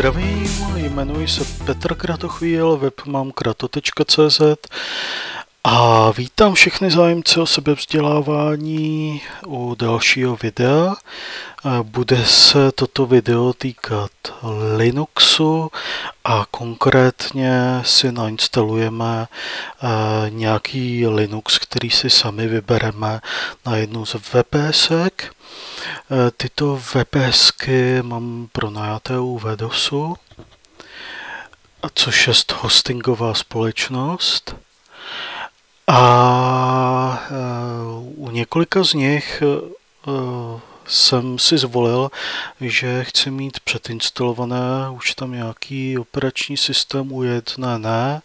Zdravím, jmenuji se Petr Kratochvíl, web mám krato.cz a vítám všechny zájemce o sebevzdělávání u dalšího videa. Bude se toto video týkat Linuxu a konkrétně si nainstalujeme nějaký Linux, který si sami vybereme na jednu z VPSek. Tyto VPSky mám pronajaté u Wedosu, což je hostingová společnost. A u několika z nich jsem si zvolil, že chci mít předinstalované už tam nějaký operační systém, u jedné ne,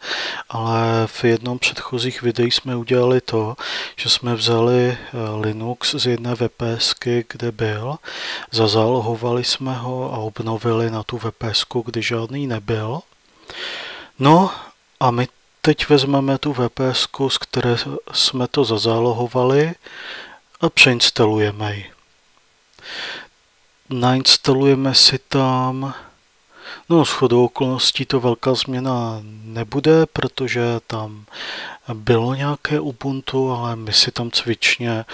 ale v jednom předchozích videí jsme udělali to, že jsme vzali Linux z jedné VPSky, kde byl, zazálohovali jsme ho a obnovili na tu VPSku, kdy žádný nebyl. No a my teď vezmeme tu VPSku, z které jsme to zazálohovali, a přeinstalujeme ji. Nainstalujeme si tam, no shodou okolností to velká změna nebude, protože tam bylo nějaké Ubuntu, ale my si tam cvičně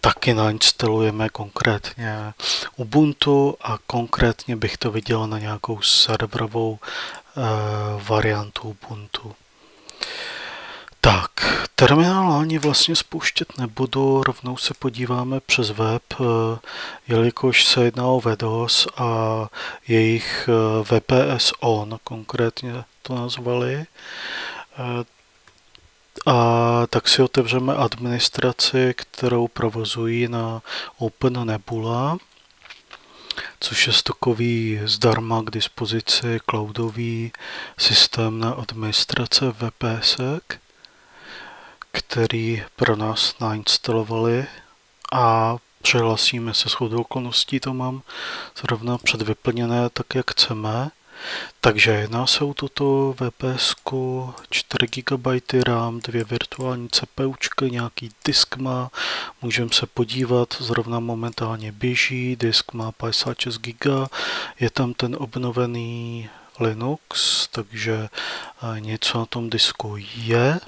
taky nainstalujeme konkrétně Ubuntu a konkrétně bych to viděl na nějakou serverovou variantu Ubuntu. Tak, terminál ani vlastně spouštět nebudu, rovnou se podíváme přes web, jelikož se jedná o Wedos a jejich VPS on, konkrétně to nazvali. A tak si otevřeme administraci, kterou provozují na OpenNebula, což je takový zdarma k dispozici cloudový systém na administrace VPSek, který pro nás nainstalovali, a přihlasíme se, shodou okolností to mám zrovna předvyplněné tak, jak chceme. Takže jedná se o tuto VPSku, 4 GB RAM, 2 virtuální CPUčky, nějaký disk má, můžeme se podívat, zrovna momentálně běží, disk má 56 GB, je tam ten obnovený Linux, takže něco na tom disku je.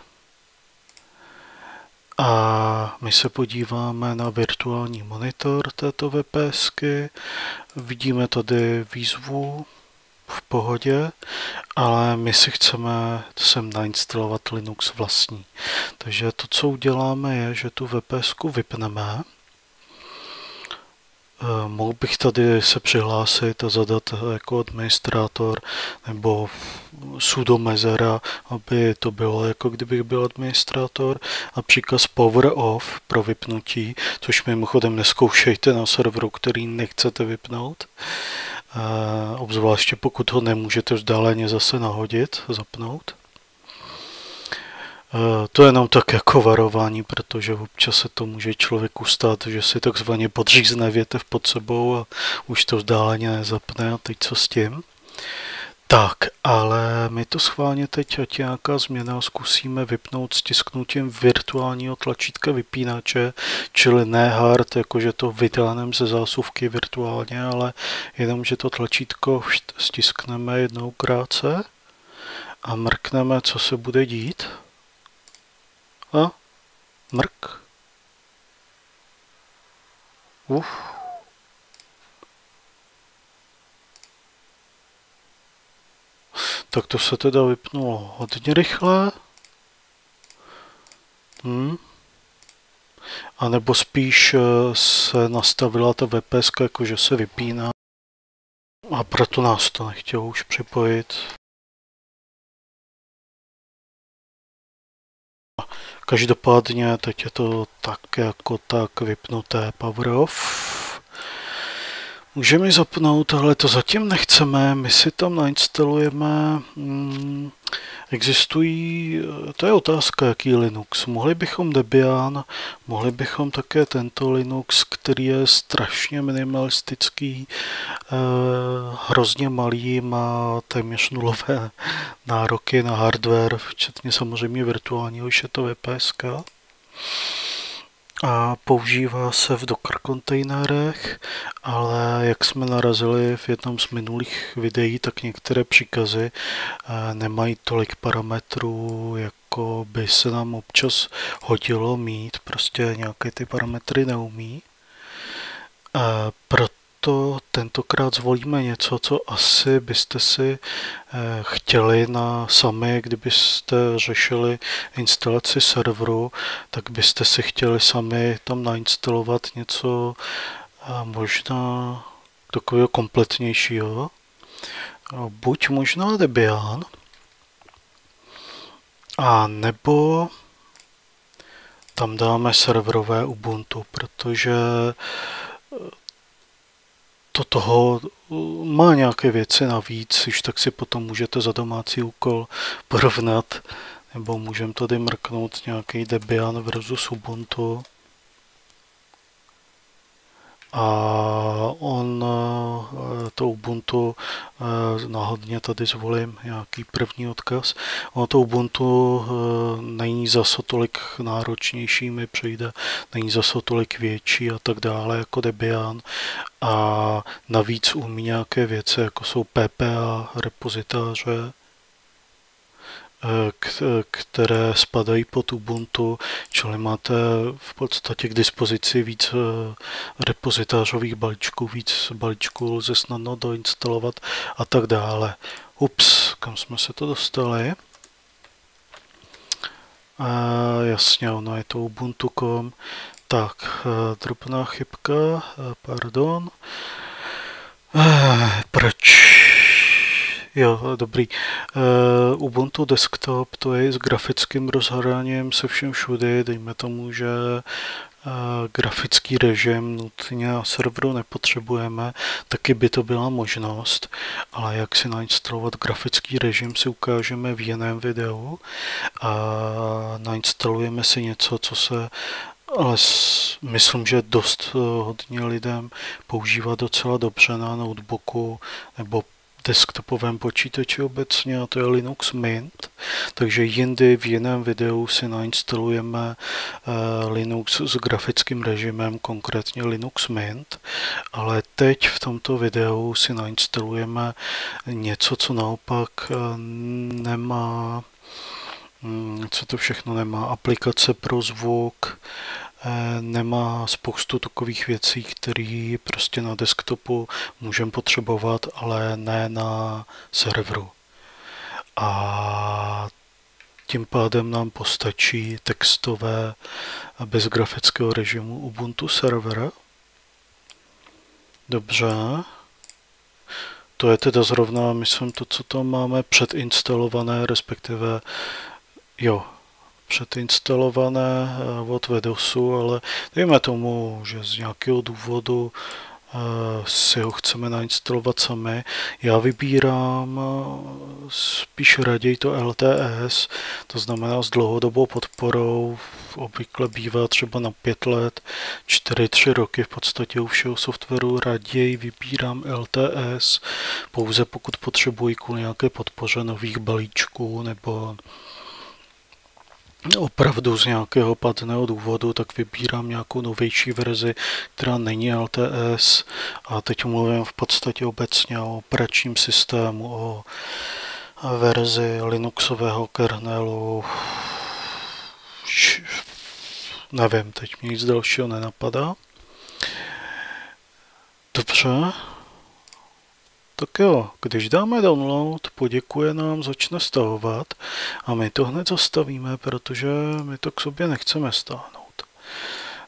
A my se podíváme na virtuální monitor této VPSky, vidíme tady výzvu, v pohodě, ale my si chceme sem nainstalovat Linux vlastní. Takže to, co uděláme, je, že tu VPSku vypneme. Mohl bych tady se přihlásit a zadat jako administrátor nebo sudo mezera, aby to bylo jako kdybych byl administrátor, a příkaz power off pro vypnutí, což mimochodem neskoušejte na serveru, který nechcete vypnout, obzvláště pokud ho nemůžete vzdáleně zase nahodit, zapnout. To je nám tak jako varování, protože občas se to může člověku stát, že si takzvaně podřízne větev pod sebou a už to vzdáleně nezapne, a teď co s tím. Tak, ale my to schválně teď, ať nějaká změna, zkusíme vypnout stisknutím virtuálního tlačítka vypínače, čili ne hard, jakože to vytáhneme ze zásuvky virtuálně, ale jenom, že to tlačítko stiskneme jednou krátce a mrkneme, co se bude dít. A mrk. Uf. Tak to se teda vypnulo hodně rychle. A nebo spíš se nastavila ta VPSka, jakože se vypíná, a proto nás to nechtělo už připojit. Každopádně teď je to tak jako tak vypnuté, power off. Můžeme ji zapnout, ale to zatím nechceme, my si tam nainstalujeme, existují, to je otázka, jaký Linux, mohli bychom Debian, mohli bychom také tento Linux, který je strašně minimalistický, hrozně malý, má téměř nulové nároky na hardware, včetně samozřejmě virtuálního, už je to VPSka. a používá se v Docker kontejnerech, ale jak jsme narazili v jednom z minulých videí, tak některé příkazy nemají tolik parametrů, jako by se nám občas hodilo mít, prostě nějaké ty parametry neumí. Proto tentokrát zvolíme něco, co asi byste si chtěli sami, kdybyste řešili instalaci serveru, tak byste si chtěli sami tam nainstalovat něco možná takového kompletnějšího. Buď možná Debian, a nebo tam dáme serverové Ubuntu, protože to toho má nějaké věci navíc, když tak si potom můžete za domácí úkol porovnat, nebo můžeme tady mrknout nějaký Debian versus Ubuntu. A on to Ubuntu, náhodně tady zvolím nějaký první odkaz, ono to Ubuntu není zase tolik náročnější, mi přijde, není zase tolik větší a tak dále jako Debian, a navíc umí nějaké věci, jako jsou PPA repozitáře, které spadají pod Ubuntu, čili máte v podstatě k dispozici víc repozitářových balíčků, víc balíčků lze snadno doinstalovat a tak dále. Ups, kam jsme se to dostali? Jasně, ono je to ubuntu.com. Tak, drobná chybka, pardon. Proč? Jo, dobrý. Ubuntu desktop, to je s grafickým rozhraním, se vším všudy, dejme tomu, že grafický režim nutně na serveru nepotřebujeme, taky by to byla možnost, ale jak si nainstalovat grafický režim si ukážeme v jiném videu a nainstalujeme si něco, co se ale myslím, že dost hodně lidem používá docela dobře na notebooku nebo desktopovém počítači obecně, a to je Linux Mint, takže jindy v jiném videu si nainstalujeme Linux s grafickým režimem, konkrétně Linux Mint, ale teď v tomto videu si nainstalujeme něco, co naopak nemá, co to všechno nemá, aplikace pro zvuk, nemá spoustu takových věcí, které prostě na desktopu můžeme potřebovat, ale ne na serveru. A tím pádem nám postačí textové bez grafického režimu Ubuntu Server. Dobře. To je teda zrovna, myslím, to, co tam máme předinstalované, respektive jo, předinstalované od Wedosu, ale dejme tomu, že z nějakého důvodu si ho chceme nainstalovat sami. Já vybírám spíš raději to LTS, to znamená s dlouhodobou podporou, obvykle bývá třeba na 5 let, 4-3 roky v podstatě u všeho softwaru, raději vybírám LTS, pouze pokud potřebuji kvůli nějaké podpoře nových balíčků nebo opravdu z nějakého padného důvodu, tak vybírám nějakou novější verzi, která není LTS, a teď mluvím v podstatě obecně o operačním systému, o verzi linuxového kernelu, nevím, teď mi nic dalšího nenapadá. Dobře. Tak jo, když dáme download, poděkuje nám, začne stahovat a my to hned zastavíme, protože my to k sobě nechceme stáhnout.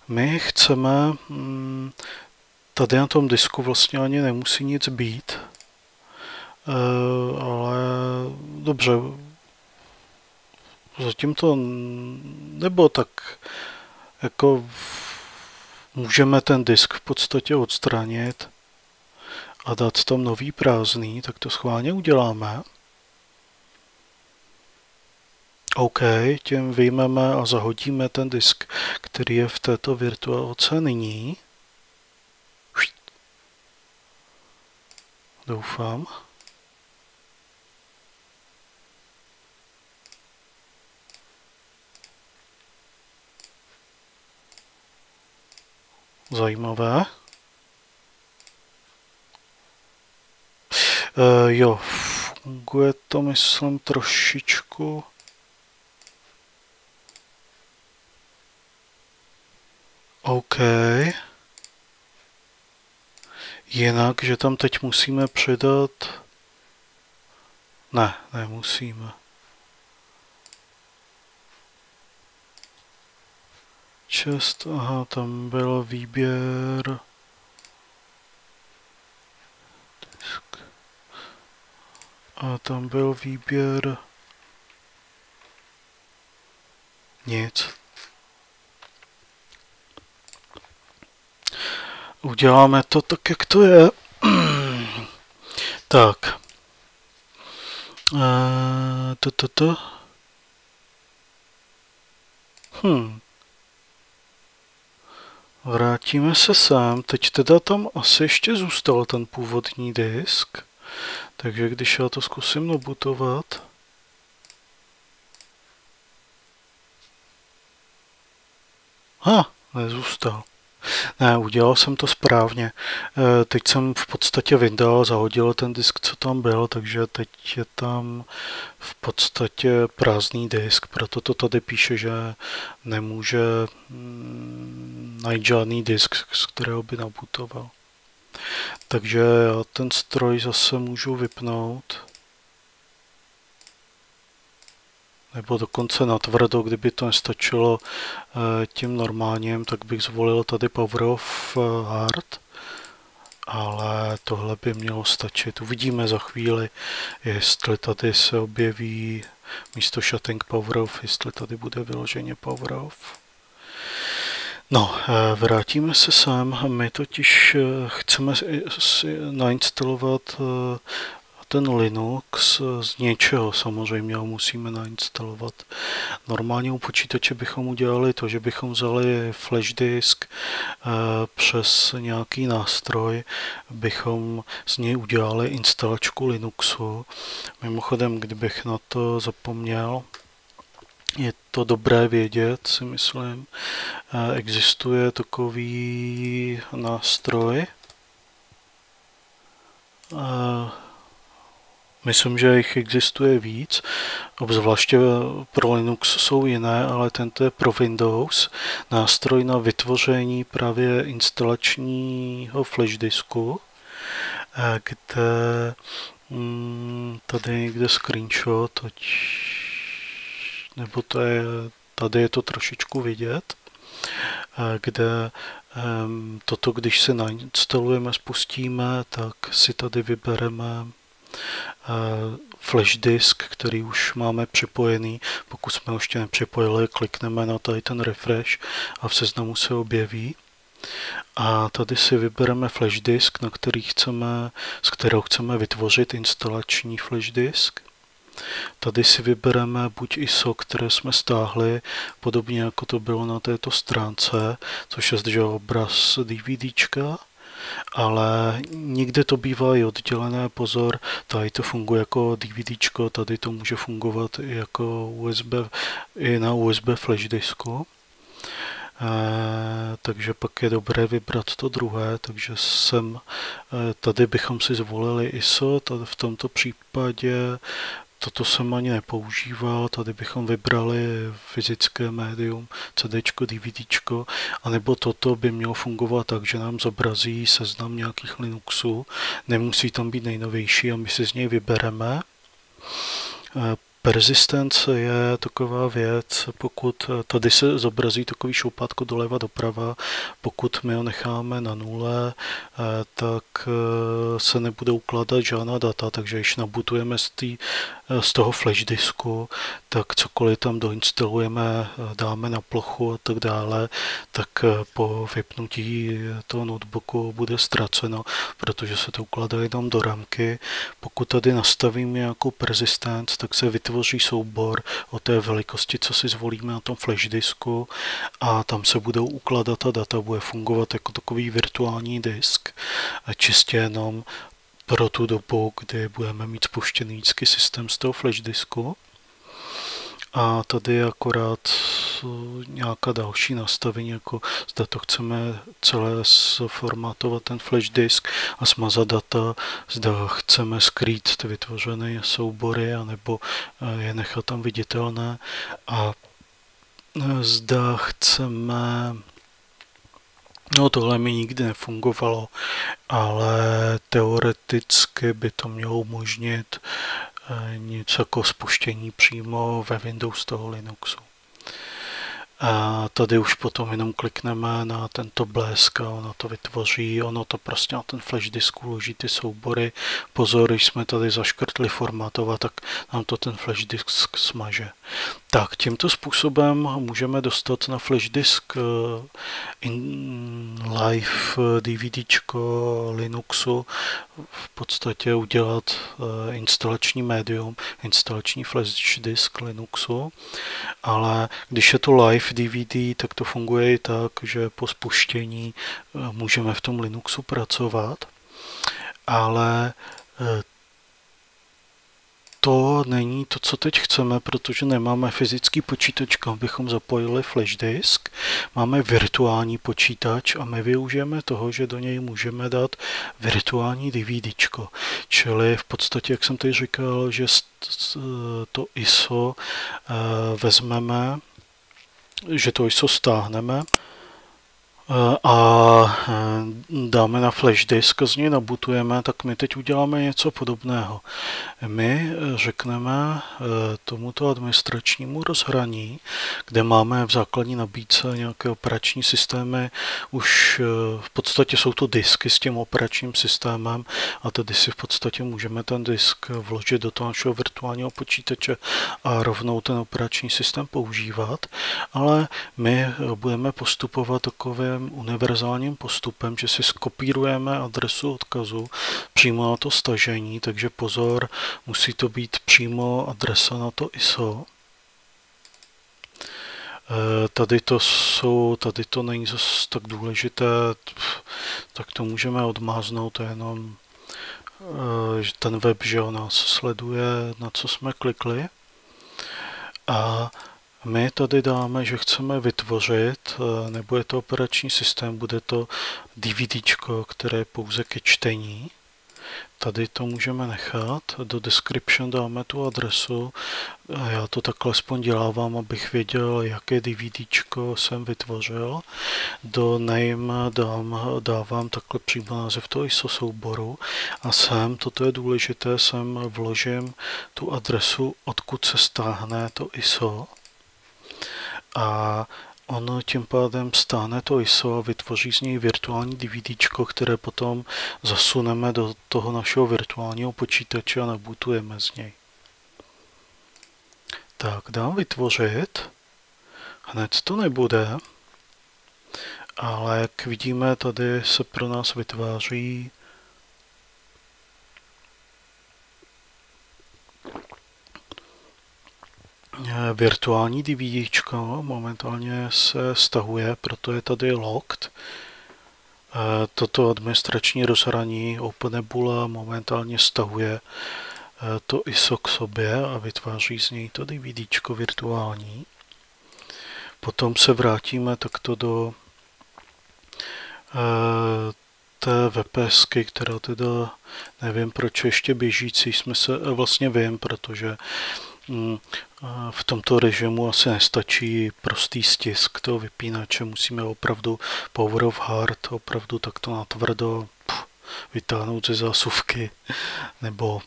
My chceme, tady na tom disku vlastně ani nemusí nic být, ale dobře, zatím to nebo tak jako můžeme ten disk v podstatě odstranit a dát tam nový prázdný, tak to schválně uděláme. OK, tím vyjmeme a zahodíme ten disk, který je v této virtuálce nyní. Doufám. Zajímavé. Jo, funguje to, myslím, trošičku. OK. Jinak, že tam teď musíme přidat... Ne, nemusíme. 6, aha, tam byl výběr. A tam byl výběr. Nic. Uděláme to tak, jak to je. Tak. To. Vrátíme se sem. Teď teda tam asi ještě zůstal ten původní disk. Takže když já to zkusím nabutovat. Ha, nezůstal. Ne, udělal jsem to správně. Teď jsem v podstatě vyndal, zahodil ten disk, co tam byl, takže teď je tam v podstatě prázdný disk, proto to tady píše, že nemůže najít žádný disk, z kterého by nabutoval. Takže já ten stroj zase můžu vypnout. Nebo dokonce natvrdo, kdyby to nestačilo tím normálním, tak bych zvolil tady Power off Hard. Ale tohle by mělo stačit. Uvidíme za chvíli, jestli tady se objeví místo shutting Power off, jestli tady bude vyloženě Power off. No, vrátíme se sem. My totiž chceme si nainstalovat ten Linux z něčeho, samozřejmě ho musíme nainstalovat. Normálně u počítače bychom udělali to, že bychom vzali flash disk přes nějaký nástroj, bychom z něj udělali instalačku Linuxu. Mimochodem, kdybych na to zapomněl, je to dobré vědět, si myslím. Existuje takový nástroj. Myslím, že jich existuje víc, obzvláště pro Linux jsou jiné, ale tento je pro Windows. Nástroj na vytvoření právě instalačního flash disku, kde tady je někde screenshot, nebo to je, tady je to trošičku vidět, kde toto, když si nainstalujeme, spustíme, tak si tady vybereme flash disk, který už máme připojený. Pokud jsme ho ještě nepřipojili, klikneme na tady ten refresh a v seznamu se objeví. A tady si vybereme flash disk, na který chceme, z kterého chceme vytvořit instalační flash disk. Tady si vybereme buď ISO, které jsme stáhli, podobně jako to bylo na této stránce, což je zde obraz DVDčka. Ale někde to bývá i oddělené, pozor, tady to funguje jako DVDčko, tady to může fungovat i jako USB, i na USB flash disku. Takže pak je dobré vybrat to druhé, takže tady bychom si zvolili ISO, tady v tomto případě toto jsem ani nepoužíval, tady bychom vybrali fyzické médium, CDčko, DVDčko, anebo toto by mělo fungovat tak, že nám zobrazí seznam nějakých Linuxů, nemusí tam být nejnovější a my si z něj vybereme. Persistence je taková věc, pokud tady se zobrazí takový šoupátko doleva doprava, pokud my ho necháme na nule, tak se nebude ukládat žádná data, takže když nabutujeme z toho flash disku, tak cokoliv tam doinstalujeme, dáme na plochu a tak dále, tak po vypnutí toho notebooku bude ztraceno, protože se to ukládá jenom do ramky. Pokud tady nastavíme nějakou persistence, tak se vytvoří soubor o té velikosti, co si zvolíme na tom flash disku, a tam se budou ukládat a data, bude fungovat jako takový virtuální disk, čistě jenom pro tu dobu, kdy budeme mít spuštěný systém z toho flash disku. A tady akorát nějaká další nastavení, jako zda to chceme celé sformátovat ten flash disk a smazat data, zda chceme skrýt ty vytvořené soubory anebo je nechat tam viditelné a zda chceme. No, tohle mi nikdy nefungovalo, ale teoreticky by to mělo umožnit něco jako spuštění přímo ve Windows toho Linuxu. A tady už potom jenom klikneme na tento blesk a ono to vytvoří, ono to prostě na ten flash disk uloží ty soubory. Pozor, když jsme tady zaškrtli formatovat, tak nám to ten flash disk smaže. Tak tímto způsobem můžeme dostat na flash disk live DVDčko Linuxu, v podstatě udělat instalační médium, instalační flash disk Linuxu, ale když je to live DVD, tak to funguje i tak, že po spuštění můžeme v tom Linuxu pracovat, ale to není to, co teď chceme, protože nemáme fyzický počítač, kam bychom zapojili flash disk. Máme virtuální počítač a my využijeme toho, že do něj můžeme dát virtuální DVDčko. Čili v podstatě, jak jsem tady říkal, že to ISO vezmeme, že to ISO stáhneme a dáme na flash disk, z něj nabutujeme, tak my teď uděláme něco podobného. My řekneme tomuto administračnímu rozhraní, kde máme v základní nabídce nějaké operační systémy, už v podstatě jsou to disky s tím operačním systémem a tady si v podstatě můžeme ten disk vložit do toho našeho virtuálního počítače a rovnou ten operační systém používat, ale my budeme postupovat takovým univerzálním postupem, že si skopírujeme adresu odkazu přímo na to stažení, takže pozor, musí to být přímo adresa na to ISO. Tady to není zase tak důležité, tak to můžeme odmáznout, to je jenom ten web, že nás sleduje, na co jsme klikli. A my tady dáme, že chceme vytvořit, nebo je to operační systém, bude to DVDčko, které je pouze ke čtení. Tady to můžeme nechat, do description dáme tu adresu, já to takhle aspoň dělávám, abych věděl, jaké DVDčko jsem vytvořil. Do name dávám takhle přímo název toho ISO souboru a sem, toto je důležité, sem vložím tu adresu, odkud se stáhne to ISO. A ono tím pádem stáhne to ISO a vytvoří z něj virtuální DVDčko, které potom zasuneme do toho našeho virtuálního počítače a nabutujeme z něj. Tak, dám vytvořit. Hned to nebude, ale jak vidíme, tady se pro nás vytváří virtuální DVDčko, momentálně se stahuje, proto je tady locked. Toto administrační rozhraní OpenNebula momentálně stahuje to ISO k sobě a vytváří z něj to DVDčko virtuální. Potom se vrátíme takto do té VPSky, která teda nevím proč ještě běžící, jsme se vlastně vím, protože v tomto režimu asi nestačí prostý stisk toho vypínače, musíme opravdu power of hard, opravdu takto natvrdo vytáhnout ze zásuvky, nebo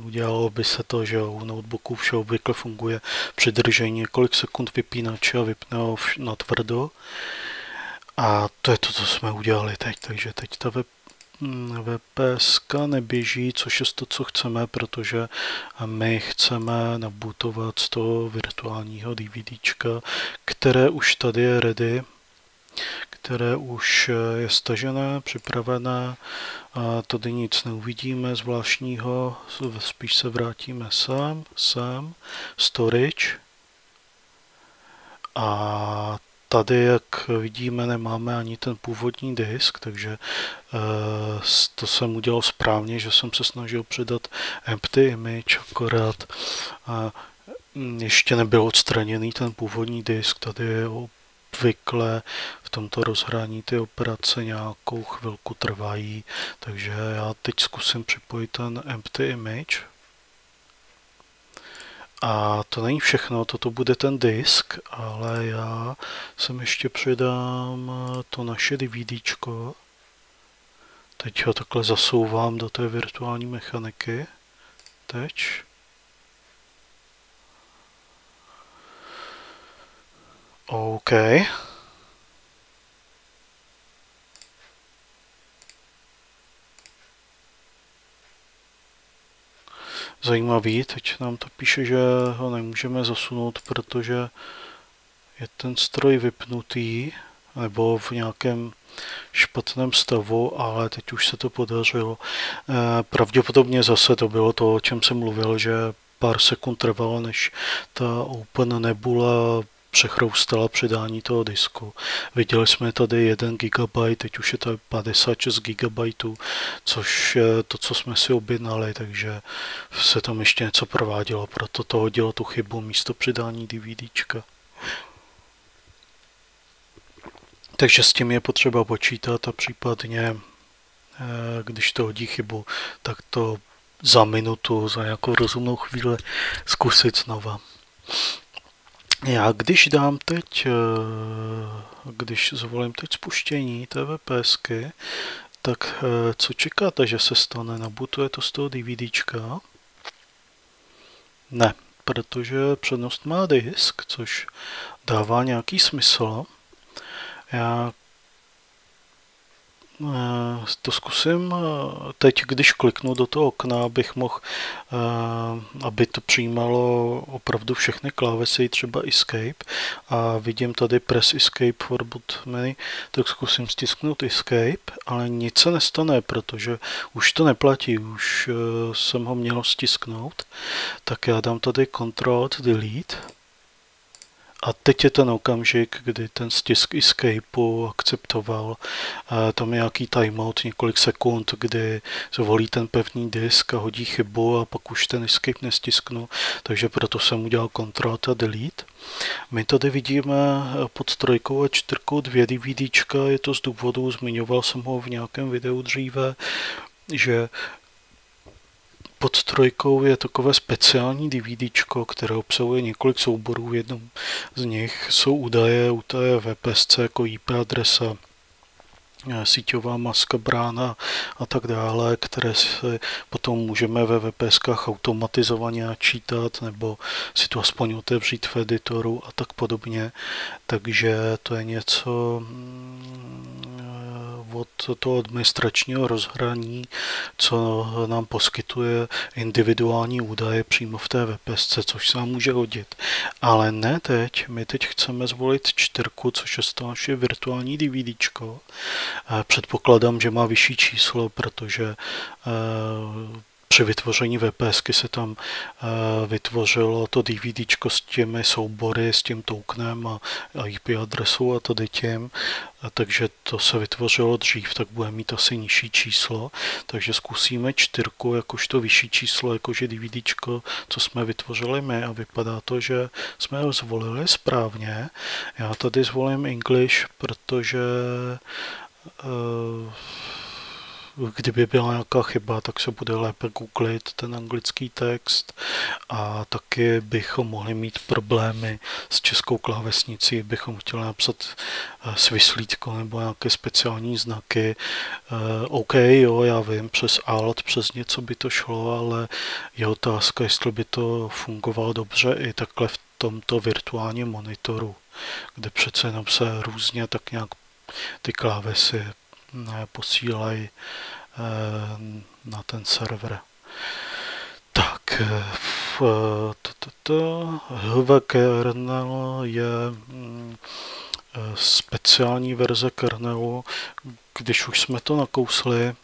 udělalo by se to, že u notebooku vše obvykle funguje přidržení několik sekund vypínače a vypne ho natvrdo a to je to, co jsme udělali teď, takže teď ta VPS neběží, což je to, co chceme, protože my chceme nabutovat z toho virtuálního DVDčka, které už tady je ready, které už je stažené, připravené. Tady nic neuvidíme zvláštního, spíš se vrátíme sem, storage. A tady, jak vidíme, nemáme ani ten původní disk, takže to jsem udělal správně, že jsem se snažil přidat empty image, akorát ještě nebyl odstraněný ten původní disk, tady je obvykle v tomto rozhraní ty operace nějakou chvilku trvají, takže já teď zkusím připojit ten empty image. A to není všechno, toto bude ten disk, ale já sem ještě přidám to naše DVDčko. Teď ho takhle zasouvám do té virtuální mechaniky. Teď. OK. Zajímavý, teď nám to píše, že ho nemůžeme zasunout, protože je ten stroj vypnutý nebo v nějakém špatném stavu, ale teď už se to podařilo. Pravděpodobně zase to bylo to, o čem jsem mluvil, že pár sekund trvalo, než ta OpenNebula přechroustala přidání toho disku. Viděli jsme tady 1 GB, teď už je to 56 GB, což je to, co jsme si objednali, takže se tam ještě něco provádělo, proto to hodilo tu chybu místo přidání DVDčka. Takže s tím je potřeba počítat a případně, když to hodí chybu, tak to za minutu, za nějakou rozumnou chvíli zkusit znova. Já když zvolím teď spuštění té VPSky, tak co čekáte, že se stane? Nabutuje to z toho DVDčka? Ne, protože přednost má disk, což dává nějaký smysl. Já to zkusím teď, když kliknu do toho okna, abych mohl, aby to přijímalo opravdu všechny klávesy, třeba Escape, a vidím tady Press Escape for boot menu, tak zkusím stisknout Escape, ale nic se nestane, protože už to neplatí, už jsem ho měl stisknout, tak já dám tady Ctrl Delete. A teď je ten okamžik, kdy ten stisk escapeu akceptoval. Tam je nějaký timeout několik sekund, kdy zvolí ten pevný disk a hodí chybu a pak už ten escape nestisknu, takže proto jsem udělal Ctrl a Delete. My tady vidíme pod 3 a 4 2 DVDčka, je to z důvodu, zmiňoval jsem ho v nějakém videu dříve, že pod 3 je takové speciální DVDčko, které obsahuje několik souborů. V jednom z nich jsou údaje u té VPSce jako IP adresa, síťová maska, brána a tak dále, které si potom můžeme ve VPSkách automatizovaně načítat nebo si to aspoň otevřít v editoru a tak podobně. Takže to je něco od toho administračního rozhraní, co nám poskytuje individuální údaje přímo v té VPSce, což se nám může hodit. Ale ne teď, my teď chceme zvolit 4, což je to naše virtuální DVDčko. Předpokládám, že má vyšší číslo, protože při vytvoření VPSky se tam vytvořilo to DVDčko s těmi soubory, s tím touknem a IP adresou a tady tím, takže to se vytvořilo dřív, tak bude mít asi nižší číslo, takže zkusíme 4 jakožto vyšší číslo, jakože DVDčko, co jsme vytvořili my, a vypadá to, že jsme ho zvolili správně. Já tady zvolím English, protože kdyby byla nějaká chyba, tak se bude lépe googlit ten anglický text a taky bychom mohli mít problémy s českou klávesnicí, bychom chtěli napsat svislítko nebo nějaké speciální znaky. OK, jo, já vím, přes alt, přes něco by to šlo, ale je otázka, jestli by to fungovalo dobře i takhle v tomto virtuálním monitoru, kde přece jenom se různě tak nějak ty klávesy posílají na ten server. Tak, HVKRNL je speciální verze kernelu, když už jsme to nakousli.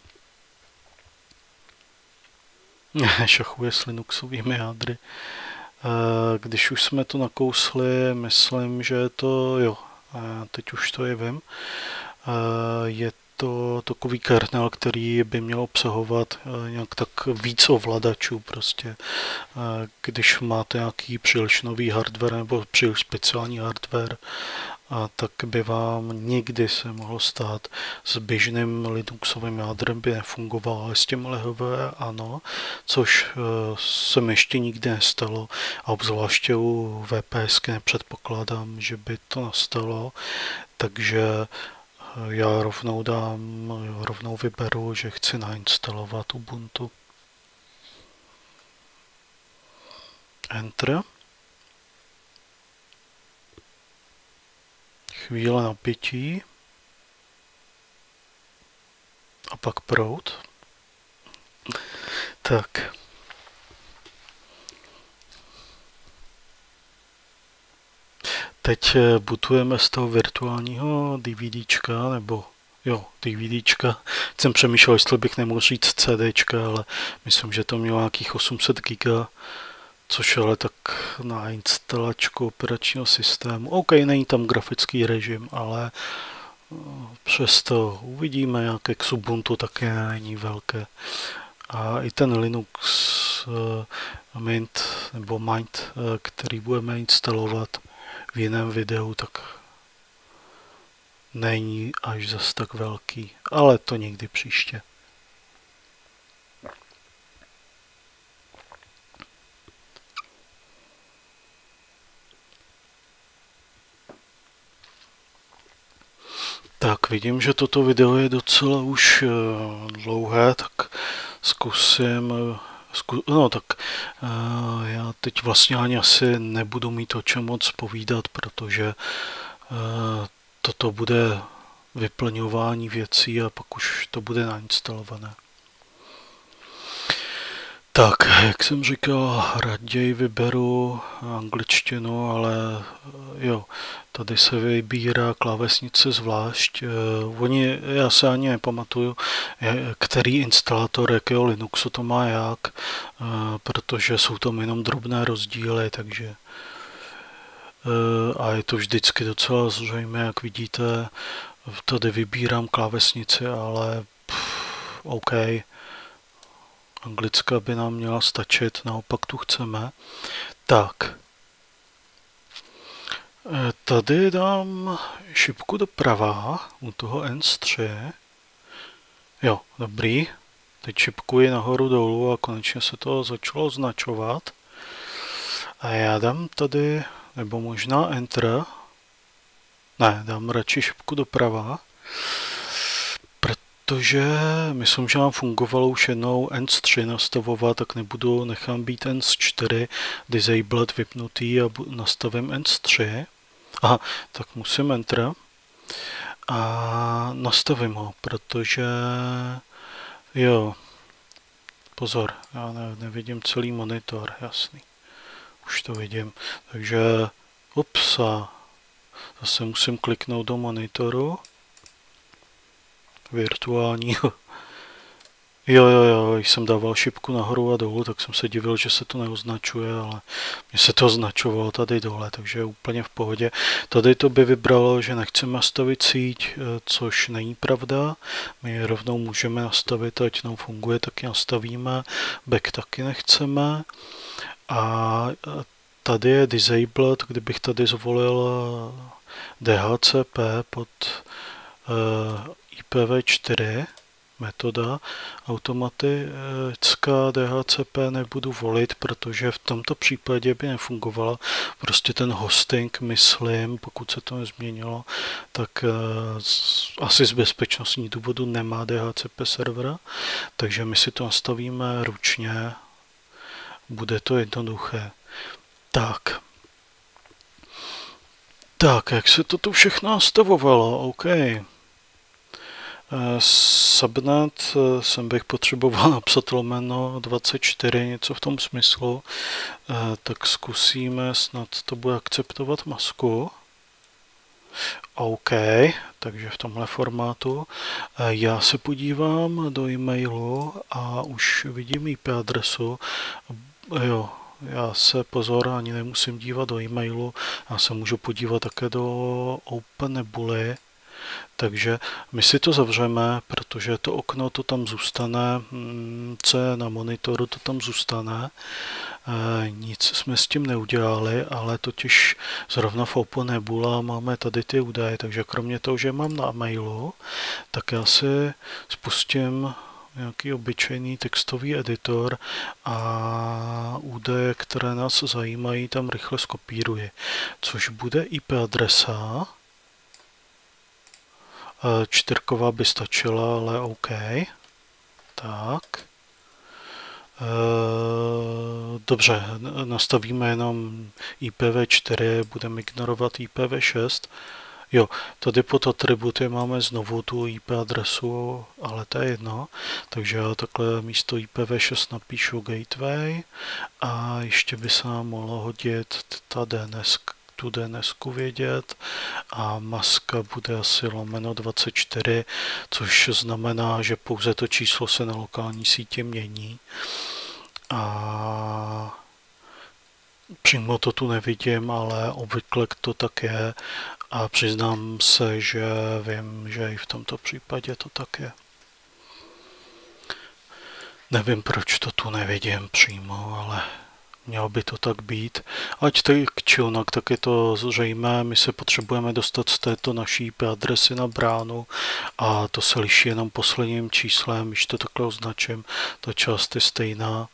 Šachuje s linuxovými jádry. Když už jsme to nakousli, myslím, že je to, jo, teď už to je VIM. Je to takový kernel, který by měl obsahovat nějak tak víc ovladačů prostě. Když máte nějaký příliš nový hardware nebo příliš speciální hardware, a tak by vám někdy se mohlo stát, s běžným Linuxovým jádrem by nefungovalo, ale s těmi HVE ano, což se mi ještě nikdy nestalo a obzvláště u VPS nepředpokládám, že by to nastalo, takže já rovnou vyberu, že chci nainstalovat Ubuntu. Enter. Chvíle napětí a pak proud. Tak. Teď bootujeme z toho virtuálního DVDčka, nebo jo, DVDčka. Jsem přemýšlel, jestli bych nemohl říct CDčka, ale myslím, že to mělo nějakých 800 giga. Což ale tak na instalačku operačního systému. OK, není tam grafický režim, ale přesto uvidíme, jak Xubuntu také není velké. A i ten Linux Mint, nebo Mint, který budeme instalovat v jiném videu, tak není až zas tak velký, ale to někdy příště. Tak vidím, že toto video je docela už dlouhé, tak zkusím, no tak já teď vlastně ani asi nebudu mít o čem moc povídat, protože toto bude vyplňování věcí a pak už to bude nainstalované. Tak, jak jsem říkal, raději vyberu angličtinu, ale jo, tady se vybírá klávesnice zvlášť. Já se ani nepamatuju, který instalátor jakého Linuxu to má jak, protože jsou tam jenom drobné rozdíly, takže a je to vždycky docela zřejmé, jak vidíte, tady vybírám klávesnici, ale OK. Anglická by nám měla stačit, naopak tu chceme. Tak. Tady dám šipku doprava u toho ext3. Jo, dobrý. Teď šipkuji nahoru dolů a konečně se to začalo označovat. A já dám tady, nebo možná enter. Ne, dám radši šipku doprava. Protože myslím, že nám fungovalo už jednou ext3 nastavovat, tak nechám být ext4, disabled vypnutý a nastavím ext3. Aha, tak musím enter a nastavím ho, protože jo, pozor, já nevidím celý monitor, jasný, už to vidím, takže upsa, zase musím kliknout do monitoru. Virtuálního. Jo, když jsem dával šipku nahoru a dolů, tak jsem se divil, že se to neoznačuje, ale mně se to označovalo tady dole, takže je úplně v pohodě. Tady to by vybralo, že nechceme nastavit síť, což není pravda. My rovnou můžeme nastavit, ať nám funguje, tak ji nastavíme. Back taky nechceme. A tady je disabled, kdybych tady zvolil DHCP pod IPv4 metoda automatická, DHCP nebudu volit, protože v tomto případě by nefungovala. Prostě ten hosting, myslím, pokud se to nezměnilo, tak asi z bezpečnostních důvodů nemá DHCP servera, takže my si to nastavíme ručně, bude to jednoduché. Tak, jak se toto všechno nastavovalo? OK. Subnet jsem bych potřeboval napsat lomeno 24, něco v tom smyslu, tak zkusíme, snad to bude akceptovat masku. OK, takže v tomhle formátu. Já se podívám do e-mailu a už vidím IP adresu. Jo, já se pozor, ani nemusím dívat do e-mailu, já se můžu podívat také do OpenNebuly. Takže my si to zavřeme, protože to okno to tam zůstane, co je na monitoru, to tam zůstane. Nic jsme s tím neudělali, ale totiž zrovna v OpenNebula máme tady ty údaje, takže kromě toho, že mám na mailu, tak já si spustím nějaký obyčejný textový editor a údaje, které nás zajímají, tam rychle skopíruji, což bude IP adresa. Čtyřková by stačila, ale OK. Tak. Dobře, nastavíme jenom IPv4, budeme ignorovat IPv6. Jo, tady pod atributy máme znovu tu IP adresu, ale to je jedno. Takže já takhle místo IPv6 napíšu gateway a ještě by se nám mohlo hodit ta DNS, tu DNSku vědět, a maska bude asi /24, což znamená, že pouze to číslo se na lokální síti mění. A přímo to tu nevidím, ale obvykle to tak je. A přiznám se, že vím, že i v tomto případě to tak je. Nevím, proč to tu nevidím přímo, ale mělo by to tak být. Ať tak či onak, tak je to zřejmé. My se potřebujeme dostat z této naší IP adresy na bránu a to se liší jenom posledním číslem. Když to takhle označím, ta část je stejná.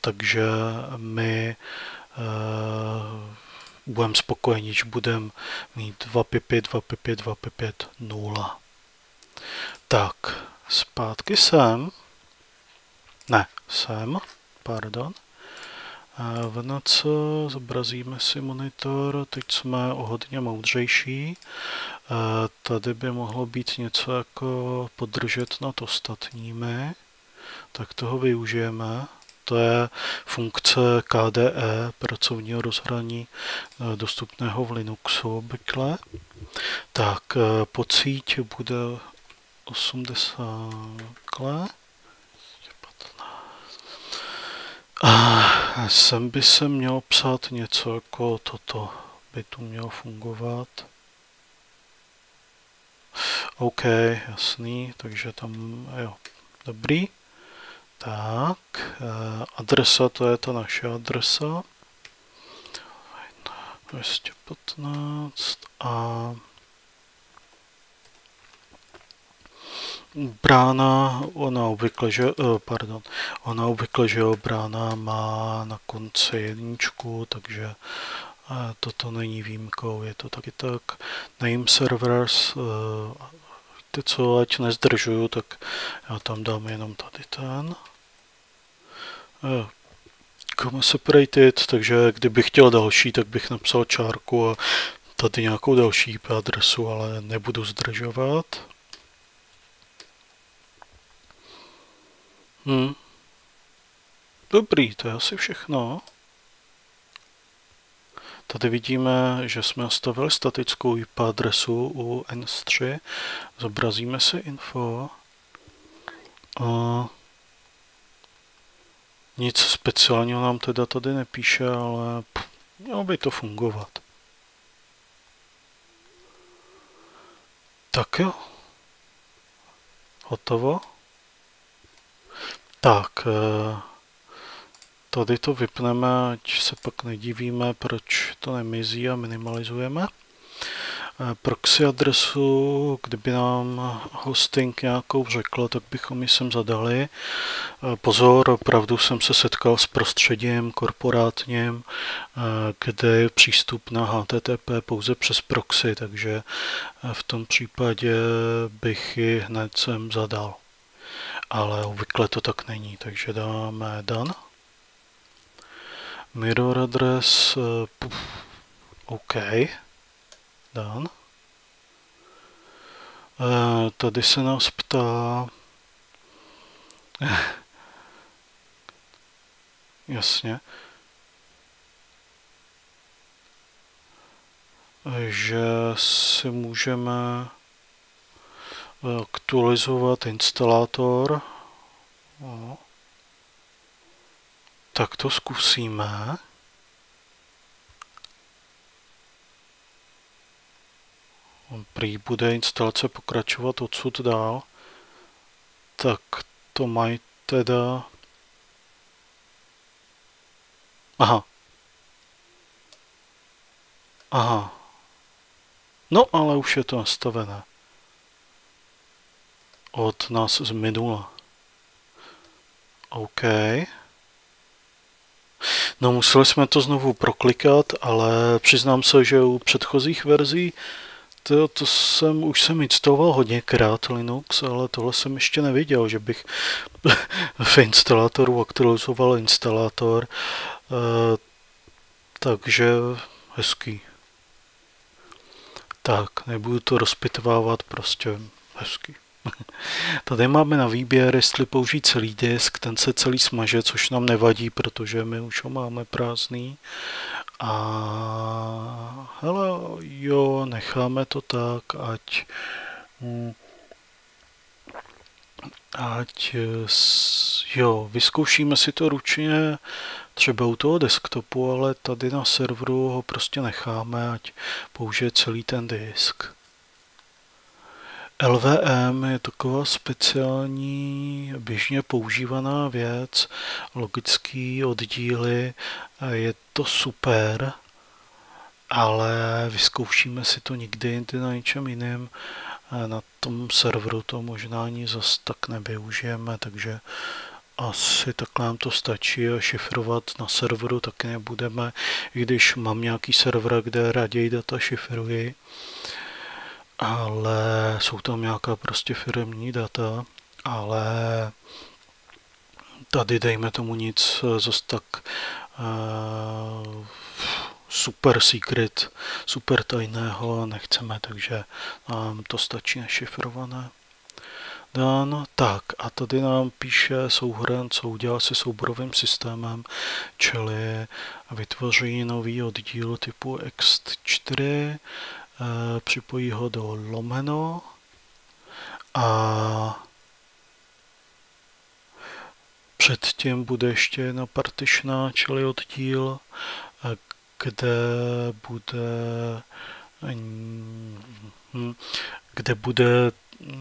Takže my budeme spokojení, že budeme mít 255.255.255.0. Tak, zpátky sem. Ne, sem, pardon. V noci zobrazíme si monitor, teď jsme o hodně moudřejší. Tady by mohlo být něco jako podržet nad ostatními, tak toho využijeme. To je funkce KDE, pracovního rozhraní dostupného v Linuxu obvykle. Tak pod síť bude 80 kle. A sem by se mělo psát něco jako toto, by tu mělo fungovat. OK, jasný, takže tam, jo, dobrý. Tak, adresa, to je ta naše adresa, 215 a brána, ona obvykle, že jo, brána má na konci 1, takže toto není výjimkou, je to taky tak. Name servers, ty co, ať nezdržuju, tak já tam dám jenom tady ten. Comma separated, takže kdybych chtěl další, tak bych napsal čárku a tady nějakou další IP adresu, ale nebudu zdržovat. Dobrý, to je asi všechno. Tady vidíme, že jsme nastavili statickou IP adresu u N3. Zobrazíme si info. Nic speciálního nám teda tady nepíše, ale mělo by to fungovat. Tak jo. Hotovo. Tak, tady to vypneme, ať se pak nedivíme, proč to nemizí, a minimalizujeme. Proxy adresu, kdyby nám hosting nějakou řekl, tak bychom ji sem zadali. Pozor, opravdu jsem se setkal s prostředím korporátním, kde je přístup na HTTP pouze přes proxy, takže v tom případě bych ji hned sem zadal. Ale obvykle to tak není, takže dáme done. Mirror address, OK, done. Tady se nás ptá, jasně, že si můžeme aktualizovat instalátor. No. Tak to zkusíme. prý bude instalace pokračovat odsud dál, tak to mají teda... Aha. Aha. No, ale už je to nastavené. Od nás z minula. OK. No, museli jsme to znovu proklikat, ale přiznám se, že u předchozích verzí to jsem už instaloval hodněkrát Linux, ale tohle jsem ještě neviděl, že bych v instalátoru aktualizoval instalátor. Takže hezký. Tak, nebudu to rozpitvávat, prostě hezký. Tady máme na výběr, jestli použít celý disk, ten se celý smaže, což nám nevadí, protože my už ho máme prázdný. A hele, jo, necháme to tak, ať jo, vyzkoušíme si to ručně třeba u toho desktopu, ale tady na serveru ho prostě necháme, ať použije celý ten disk. LVM je taková speciální, běžně používaná věc, logický oddíly, je to super, ale vyzkoušíme si to nikdy jindy na něčem jiném, na tom serveru to možná ani zas tak nevyužijeme, takže asi tak nám to stačí a šifrovat na serveru taky nebudeme, i když mám nějaký server, kde raději data šifruji. Ale jsou tam nějaká prostě firemní data, ale tady dejme tomu nic zase tak super secret, super tajného nechceme, takže nám to stačí nešifrované. Dan, tak a tady nám píše souhrn, co udělá se souborovým systémem, čili vytvoří nový oddíl typu ext4, připojí ho do lomeno a předtím bude ještě jedna partition, čili oddíl, kde bude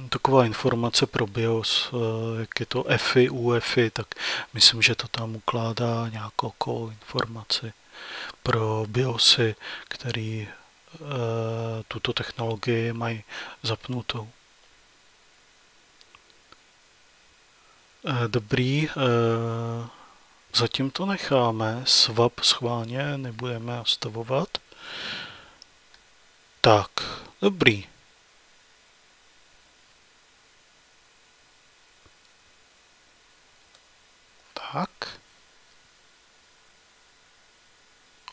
taková informace pro BIOS, jak je to EFI, UEFI, tak myslím, že to tam ukládá nějakou informaci pro BIOSy, který tuto technologii mají zapnutou. Dobrý, zatím to necháme, swap schválně nebudeme nastavovat. Tak, dobrý. Tak.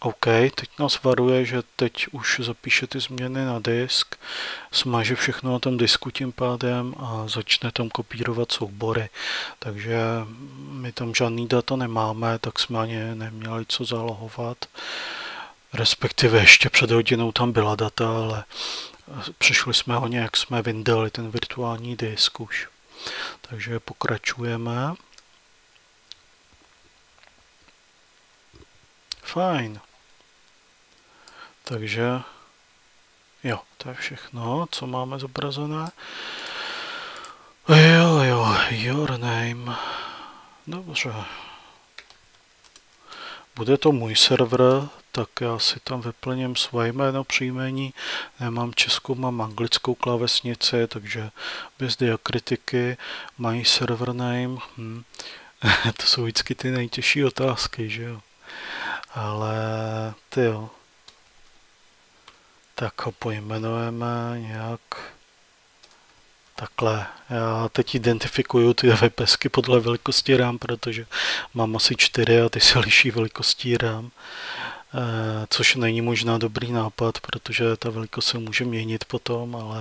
OK, teď nás varuje, že teď už zapíše ty změny na disk, smaže všechno na tom disku tím pádem a začne tam kopírovat soubory. Takže my tam žádný data nemáme, tak jsme ani neměli co zálohovat. Respektive ještě před hodinou tam byla data, ale přišli jsme o ně, jak jsme vyndali ten virtuální disk už. Takže pokračujeme. Fajn. Takže jo, to je všechno, co máme zobrazené. Jo, your name. Dobře. Bude to můj server, tak já si tam vyplním svoje jméno, příjmení. Nemám českou, mám anglickou klávesnici, takže bez diakritiky. My server name. To jsou vždycky ty nejtěžší otázky, že jo? Ale ty jo, tak ho pojmenujeme nějak takhle. Já teď identifikuju ty VPSky podle velikosti RAM, protože mám asi 4 a ty se liší velikostí RAM, což není možná dobrý nápad, protože ta velikost se může měnit potom,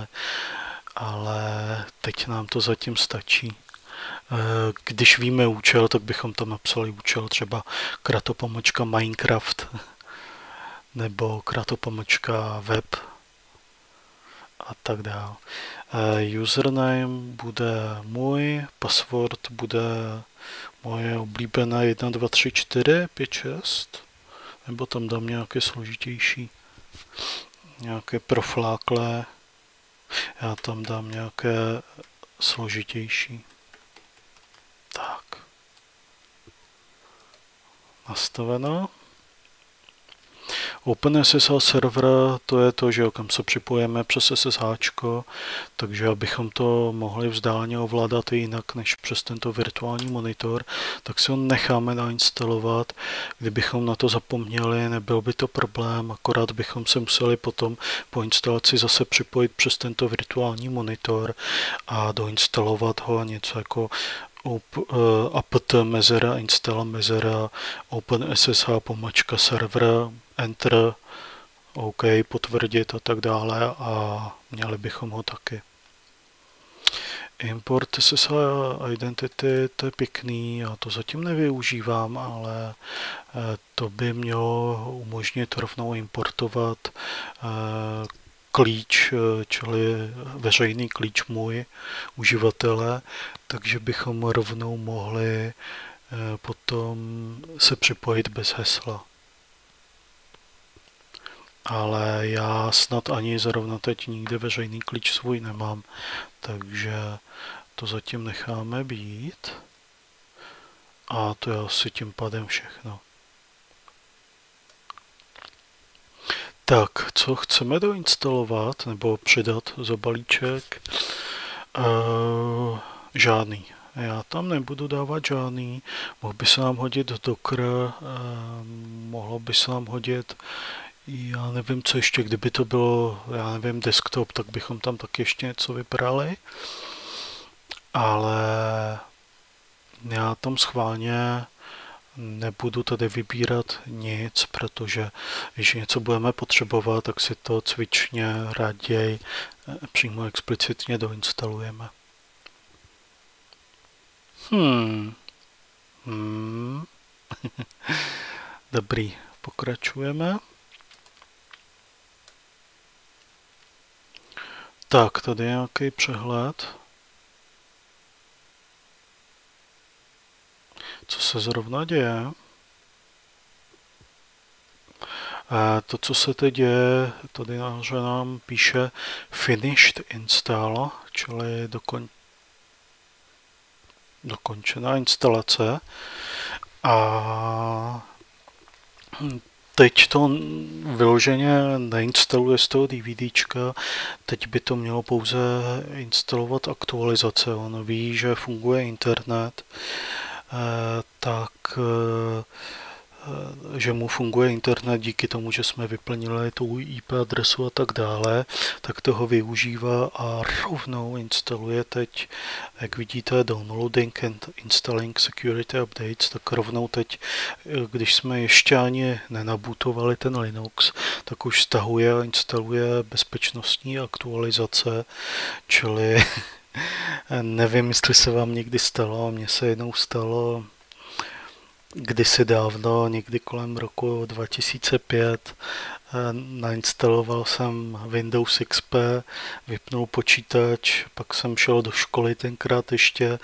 ale teď nám to zatím stačí. Když víme účel, tak bychom tam napsali účel třeba krato_minecraft nebo krato_web a tak dále. Username bude můj, password bude moje oblíbené 123456 nebo tam dám nějaké složitější, nějaké profláklé Já tam dám nějaké složitější. Tak. Nastaveno. OpenSUSE server, to je to, že kam se připojeme přes SSH, takže abychom to mohli vzdáleně ovládat jinak než přes tento virtuální monitor, tak si ho necháme nainstalovat. Kdybychom na to zapomněli, nebyl by to problém, akorát bychom se museli potom po instalaci zase připojit přes tento virtuální monitor a doinstalovat ho, něco jako apt mezera, install mezera, OpenSSH /server, enter, OK, potvrdit a tak dále a měli bychom ho taky. Import SSH identity, to je pěkný, já to zatím nevyužívám, ale to by mělo umožnit rovnou importovat klíč, čili veřejný klíč můj uživatele, takže bychom rovnou mohli potom se připojit bez hesla. Ale já snad ani zrovna teď nikde veřejný klíč svůj nemám, takže to zatím necháme být. A to je asi tím pádem všechno. Tak, co chceme doinstalovat nebo přidat za balíček? Žádný. Já tam nebudu dávat žádný. Mohl by se nám hodit Docker, mohlo by se nám hodit, já nevím, co ještě, kdyby to bylo, já nevím, desktop, tak bychom tam taky ještě něco vybrali. Ale já tam schválně nebudu tady vybírat nic, protože když něco budeme potřebovat, tak si to cvičně raději přímo explicitně doinstalujeme. Dobrý, pokračujeme. Tak, tady je nějaký přehled. Co se zrovna děje? To, co se teď děje, tady nahoře nám píše Finished Install, čili dokončená instalace. A teď to vyloženě neinstaluje z toho DVDčka, teď by to mělo pouze instalovat aktualizace. On ví, že funguje internet, tak že mu funguje internet díky tomu, že jsme vyplnili tu IP adresu a tak dále, tak toho využívá a rovnou instaluje teď, jak vidíte, downloading and installing security updates, tak rovnou teď, když jsme ještě ani nenabootovali ten Linux, tak už stahuje a instaluje bezpečnostní aktualizace, čili nevím, jestli se vám někdy stalo, mně se jednou stalo kdysi dávno, někdy kolem roku 2005, nainstaloval jsem Windows XP, vypnul počítač, pak jsem šel do školy tenkrát ještě,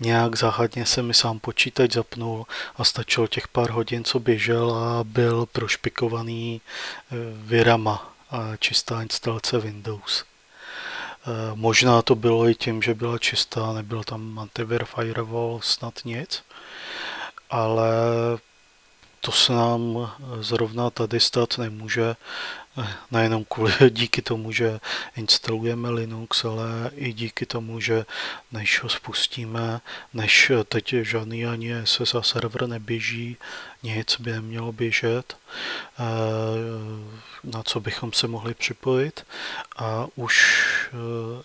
nějak záhadně se mi sám počítač zapnul a stačilo těch pár hodin, co běžel a byl prošpikovaný virama a čistá instalace Windows. Možná to bylo i tím, že byla čistá, nebyl tam antivir, firewall, snad nic. Ale to se nám zrovna tady stát nemůže, nejenom díky tomu, že instalujeme Linux, ale i díky tomu, že než ho spustíme, než teď žádný ani SSH server neběží, nic by nemělo běžet, na co bychom se mohli připojit, a už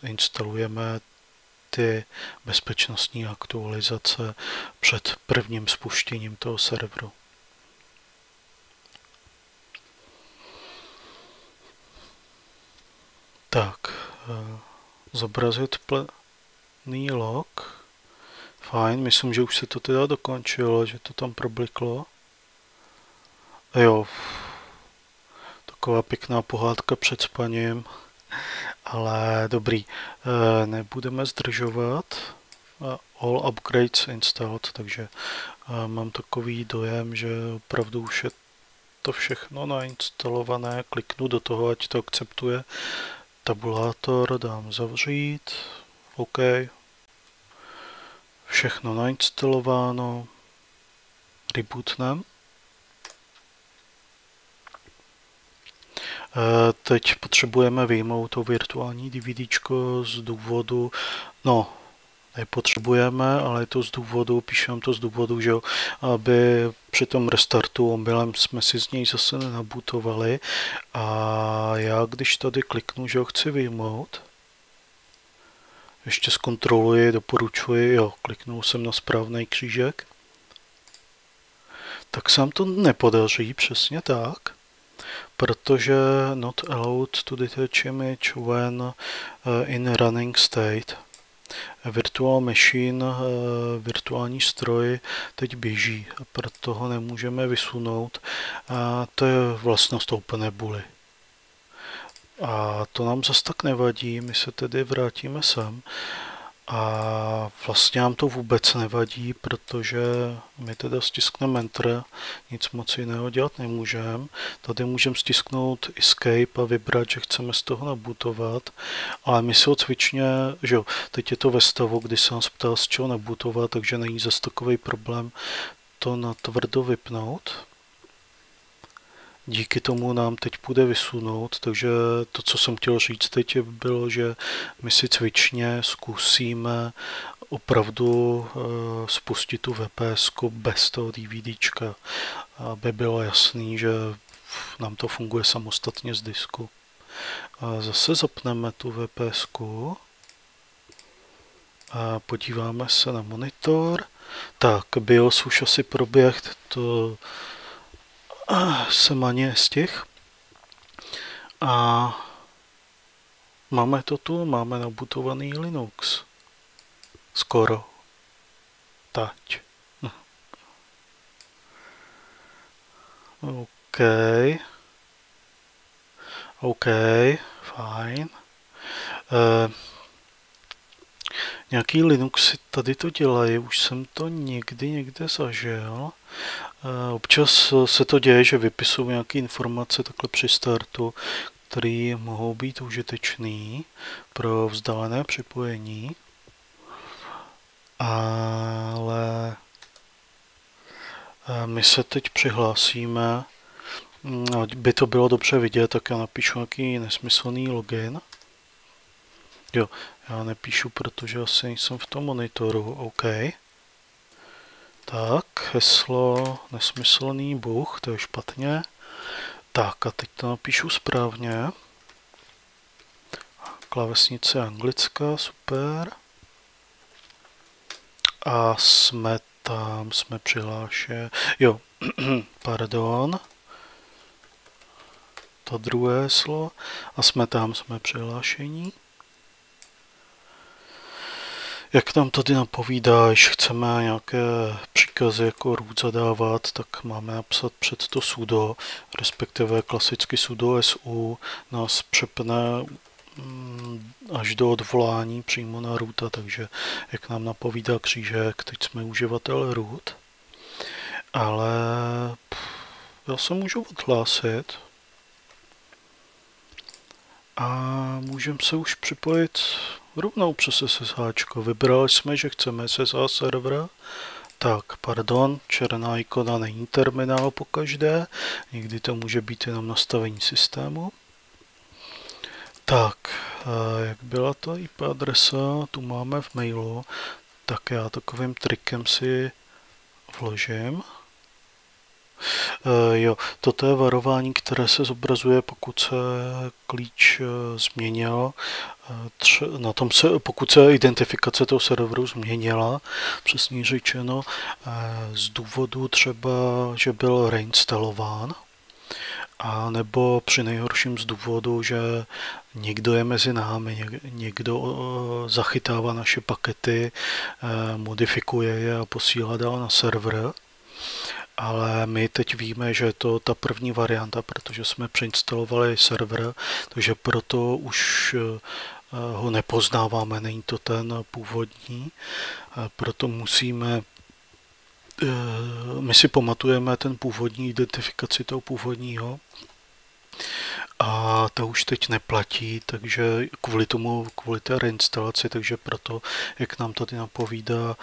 instalujeme ty bezpečnostní aktualizace před prvním spuštěním toho serveru. Tak, zobrazit plný log. Fajn, myslím, že už se to teda dokončilo, že to tam probliklo. Jo, taková pěkná pohádka před spaním. Ale dobrý, nebudeme zdržovat. All upgrades installed, takže mám takový dojem, že opravdu už je to všechno nainstalované. Kliknu do toho, ať to akceptuje. Tabulátor dám zavřít. OK. Všechno nainstalováno. Rebootnem. Teď potřebujeme vyjmout to virtuální DVDčko z důvodu, no, nepotřebujeme, ale je to z důvodu, píšeme to z důvodu, že aby při tom restartu omylem jsme si z něj zase nenabootovali. A já když tady kliknu, že ho chci vyjmout, ještě zkontroluji, doporučuji, jo, kliknul jsem na správný křížek, tak se nám to nepodaří, přesně tak. Protože not allowed to detach image when in running state. Virtual machine, virtuální stroj teď běží a proto ho nemůžeme vysunout. A to je vlastnost OpenNebuly. A to nám zase tak nevadí, my se tedy vrátíme sem. A vlastně nám to vůbec nevadí, protože my teda stiskneme Enter, nic moc jiného dělat nemůžeme. Tady můžeme stisknout Escape a vybrat, že chceme z toho nabootovat, ale my si ho cvičně, že jo, teď je to ve stavu, kdy se nás ptá, z čeho nabootovat, takže není zase takový problém to natvrdo vypnout. Díky tomu nám teď půjde vysunout, takže to, co jsem chtěl říct teď, bylo, že my si cvičně zkusíme opravdu spustit tu VPS bez toho DVDčka, aby bylo jasný, že nám to funguje samostatně z disku. A zase zapneme tu VPS a podíváme se na monitor. Tak, BIOS už asi proběh, to jsem ani nestihl. A máme to tu, máme nabootovaný Linux. Skoro. Tať. OK. OK, fajn. Nějaký Linuxy tady to dělají, už jsem to někde zažil. Občas se to děje, že vypisují nějaké informace takhle při startu, které mohou být užitečné pro vzdálené připojení. Ale my se teď přihlásíme, aby to bylo dobře vidět, tak já napíšu nějaký nesmyslný login. Jo, já nepíšu, protože asi nejsem v tom monitoru, OK. Tak, heslo nesmyslný bůh, to je špatně. Tak a teď to napíšu správně. Klávesnice anglická, super. A jsme tam, jsme přihlášeni. Jo, pardon. To druhé heslo. A jsme tam, jsme přihlášení. Jak nám tady napovídá, když chceme nějaké příkazy jako root zadávat, tak máme napsat před to sudo, respektive klasicky sudo su nás přepne až do odvolání přímo na roota, takže jak nám napovídá křížek, teď jsme uživatel root, ale já se můžu odhlásit a můžeme se už připojit rovnou přes SSH. Vybrali jsme, že chceme SSH server. Tak, pardon, černá ikona není terminál pokaždé. Někdy to může být jenom nastavení systému. Tak, jak byla ta IP adresa, tu máme v mailu. Tak já takovým trikem si vložím. Jo, toto je varování, které se zobrazuje, pokud se klíč změnil, na tom se, pokud se identifikace toho serveru změnila, přesně řečeno, z důvodu třeba, že byl reinstalován, a nebo při nejhorším z důvodu, že někdo je mezi námi, někdo zachytává naše pakety, modifikuje je a posílá dál na server. Ale my teď víme, že je to ta první varianta, protože jsme přeinstalovali server, takže proto už ho nepoznáváme, není to ten původní, proto musíme, my si pamatujeme ten původní identifikaci toho původního a ta už teď neplatí, takže kvůli té reinstalaci, takže proto, jak nám tady napovídá,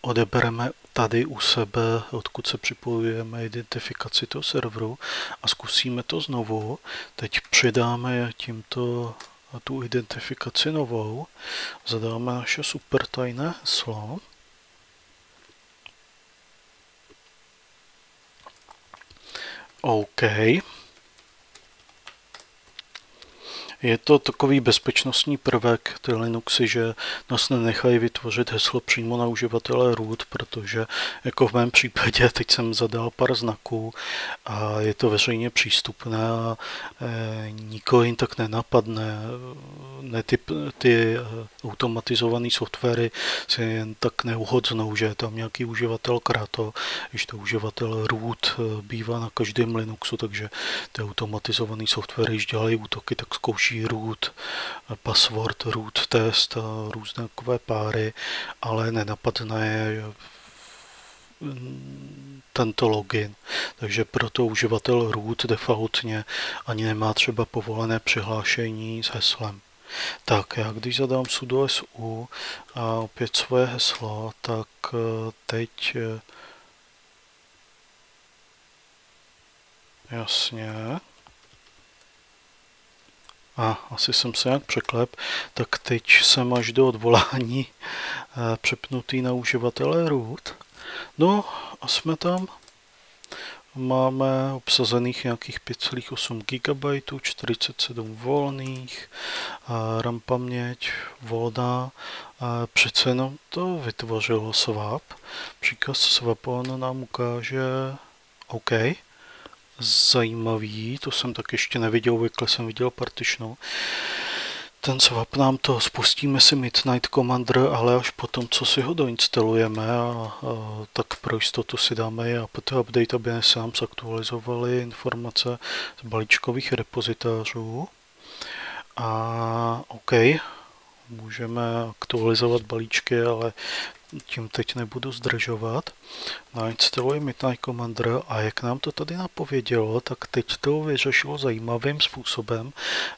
odebereme tady u sebe, odkud se připojujeme, identifikaci toho serveru a zkusíme to znovu. Teď přidáme tímto tu identifikaci novou, zadáme naše super tajné heslo. OK. Je to takový bezpečnostní prvek, ty Linuxy, že nás nenechají vytvořit heslo přímo na uživatele root, protože jako v mém případě teď jsem zadal pár znaků a je to veřejně přístupné a nikoho jim tak nenapadne. Ty automatizované softwary si jen tak neuhodznou, že je tam nějaký uživatel krato, když to uživatel root bývá na každém Linuxu, takže ty automatizované softwary, když dělají útoky, tak zkouší root, password, root test a různé takové páry, ale nenapadne je tento login. Takže proto uživatel root defaultně ani nemá třeba povolené přihlášení s heslem. Tak, já když zadám sudo su a opět svoje heslo, tak teď jasně. A asi jsem se nějak překlep, tak teď jsem až do odvolání přepnutý na uživatele root. No a jsme tam. Máme obsazených nějakých 5,8 GB, 47 volných, RAM paměť volná. Přece jenom to vytvořilo swap. Příkaz swap on nám ukáže OK. Zajímavý, to jsem tak ještě neviděl, obvykle jsem viděl partitionu. Ten swap nám to, spustíme si Midnight Commander, ale až potom, co si ho doinstalujeme, tak pro jistotu si dáme i apt update, aby se nám zaktualizovaly informace z balíčkových repozitářů. A OK, můžeme aktualizovat balíčky, ale tím teď nebudu zdržovat. Nainstalujeme Midnight Commander a jak nám to tady napovědělo, tak teď to vyřešilo zajímavým způsobem,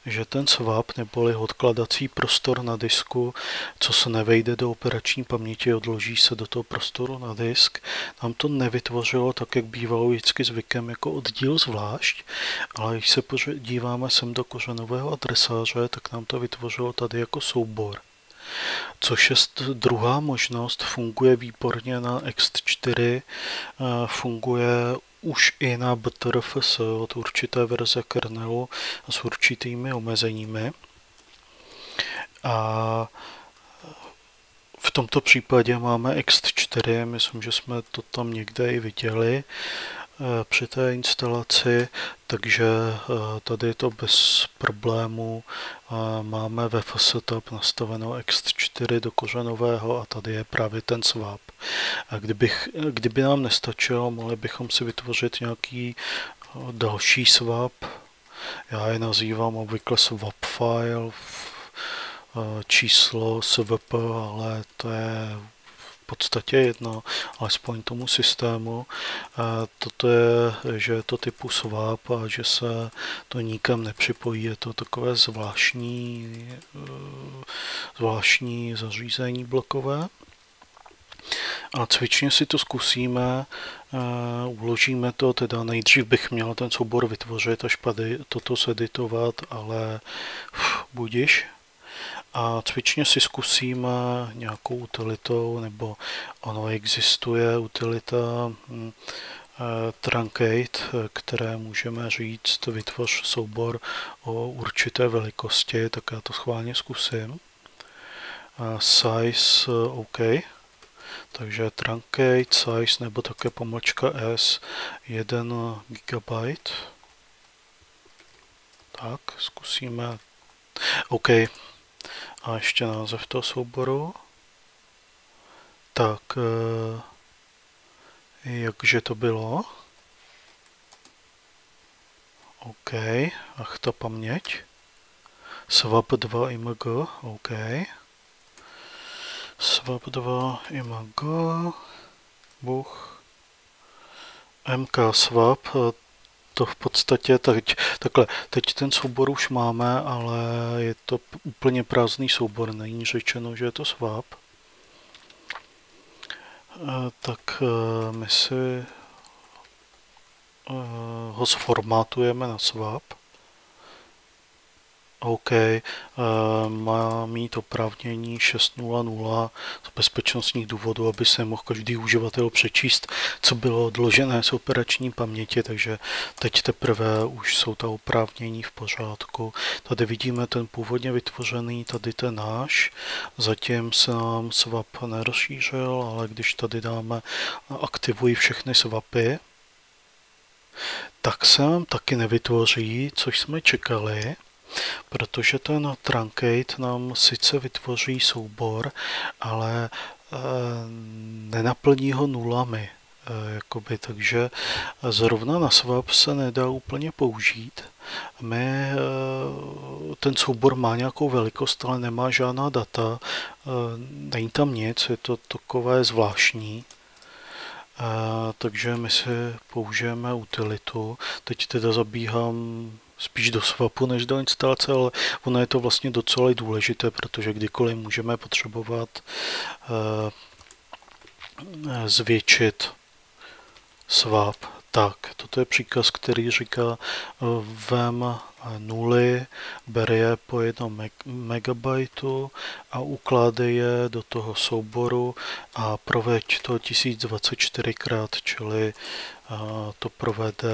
že ten swap neboli odkladací prostor na disku, co se nevejde do operační paměti, odloží se do toho prostoru na disk, nám to nevytvořilo tak, jak bývalo vždycky zvykem, jako oddíl zvlášť, ale když se podíváme sem do kořenového adresáře, tak nám to vytvořilo tady jako soubor. Což je druhá možnost, funguje výborně na ext4, funguje už i na BTRFS od určité verze kernelu a s určitými omezeními. A v tomto případě máme ext4, myslím, že jsme to tam někde i viděli při té instalaci, takže tady je to bez problémů. Máme ve FSTAP nastaveno ext4 do kořenového a tady je právě ten swap. A kdyby nám nestačilo, mohli bychom si vytvořit nějaký další swap. Já je nazývám obvykle swap file, číslo svp, ale to je v podstatě jedno, alespoň tomu systému. Toto je, že je to typu swap a že se to nikam nepřipojí. Je to takové zvláštní zařízení blokové. A cvičně si to zkusíme, uložíme to, teda nejdřív bych měl ten soubor vytvořit, až tady toto seditovat, ale budiš. A cvičně si zkusíme nějakou utilitou, nebo ono existuje utilita truncate, které můžeme říct, vytvoř soubor o určité velikosti, tak já to schválně zkusím. Size OK. Takže truncate, size nebo také pomlčka S 1 GB. Tak, zkusíme. OK. A ještě název toho souboru. Tak, jakže to bylo? OK, ach ta paměť. Swap 2 img, OK. Swap 2 img, buch. Mk swap. to v podstatě takhle. Teď ten soubor už máme, ale je to úplně prázdný soubor, není řečeno, že je to swap. Tak my si ho sformátujeme na swap. OK, má mít oprávnění 6.0.0 z bezpečnostních důvodů, aby se mohl každý uživatel přečíst, co bylo odložené z operační paměti, takže teď teprve už jsou ta oprávnění v pořádku. Tady vidíme ten původně vytvořený, tady ten náš. Zatím se nám swap nerozšířil, ale když tady dáme aktivuji všechny swapy, tak se nám taky nevytvoří, což jsme čekali. Protože ten truncate nám sice vytvoří soubor, ale nenaplní ho nulami. Jakoby, takže zrovna na swap se nedá úplně použít. Ten soubor má nějakou velikost, ale nemá žádná data. Není tam nic, je to takové zvláštní. Takže my si použijeme utilitu. Teď teda zabíhám spíš do swapu než do instalace, ale ono je to vlastně docela důležité, protože kdykoliv můžeme potřebovat zvětšit swap. Tak, toto je příkaz, který říká vem nuly, bere je po 1 MB a ukládej je do toho souboru a proveď to 1024krát, čili to provede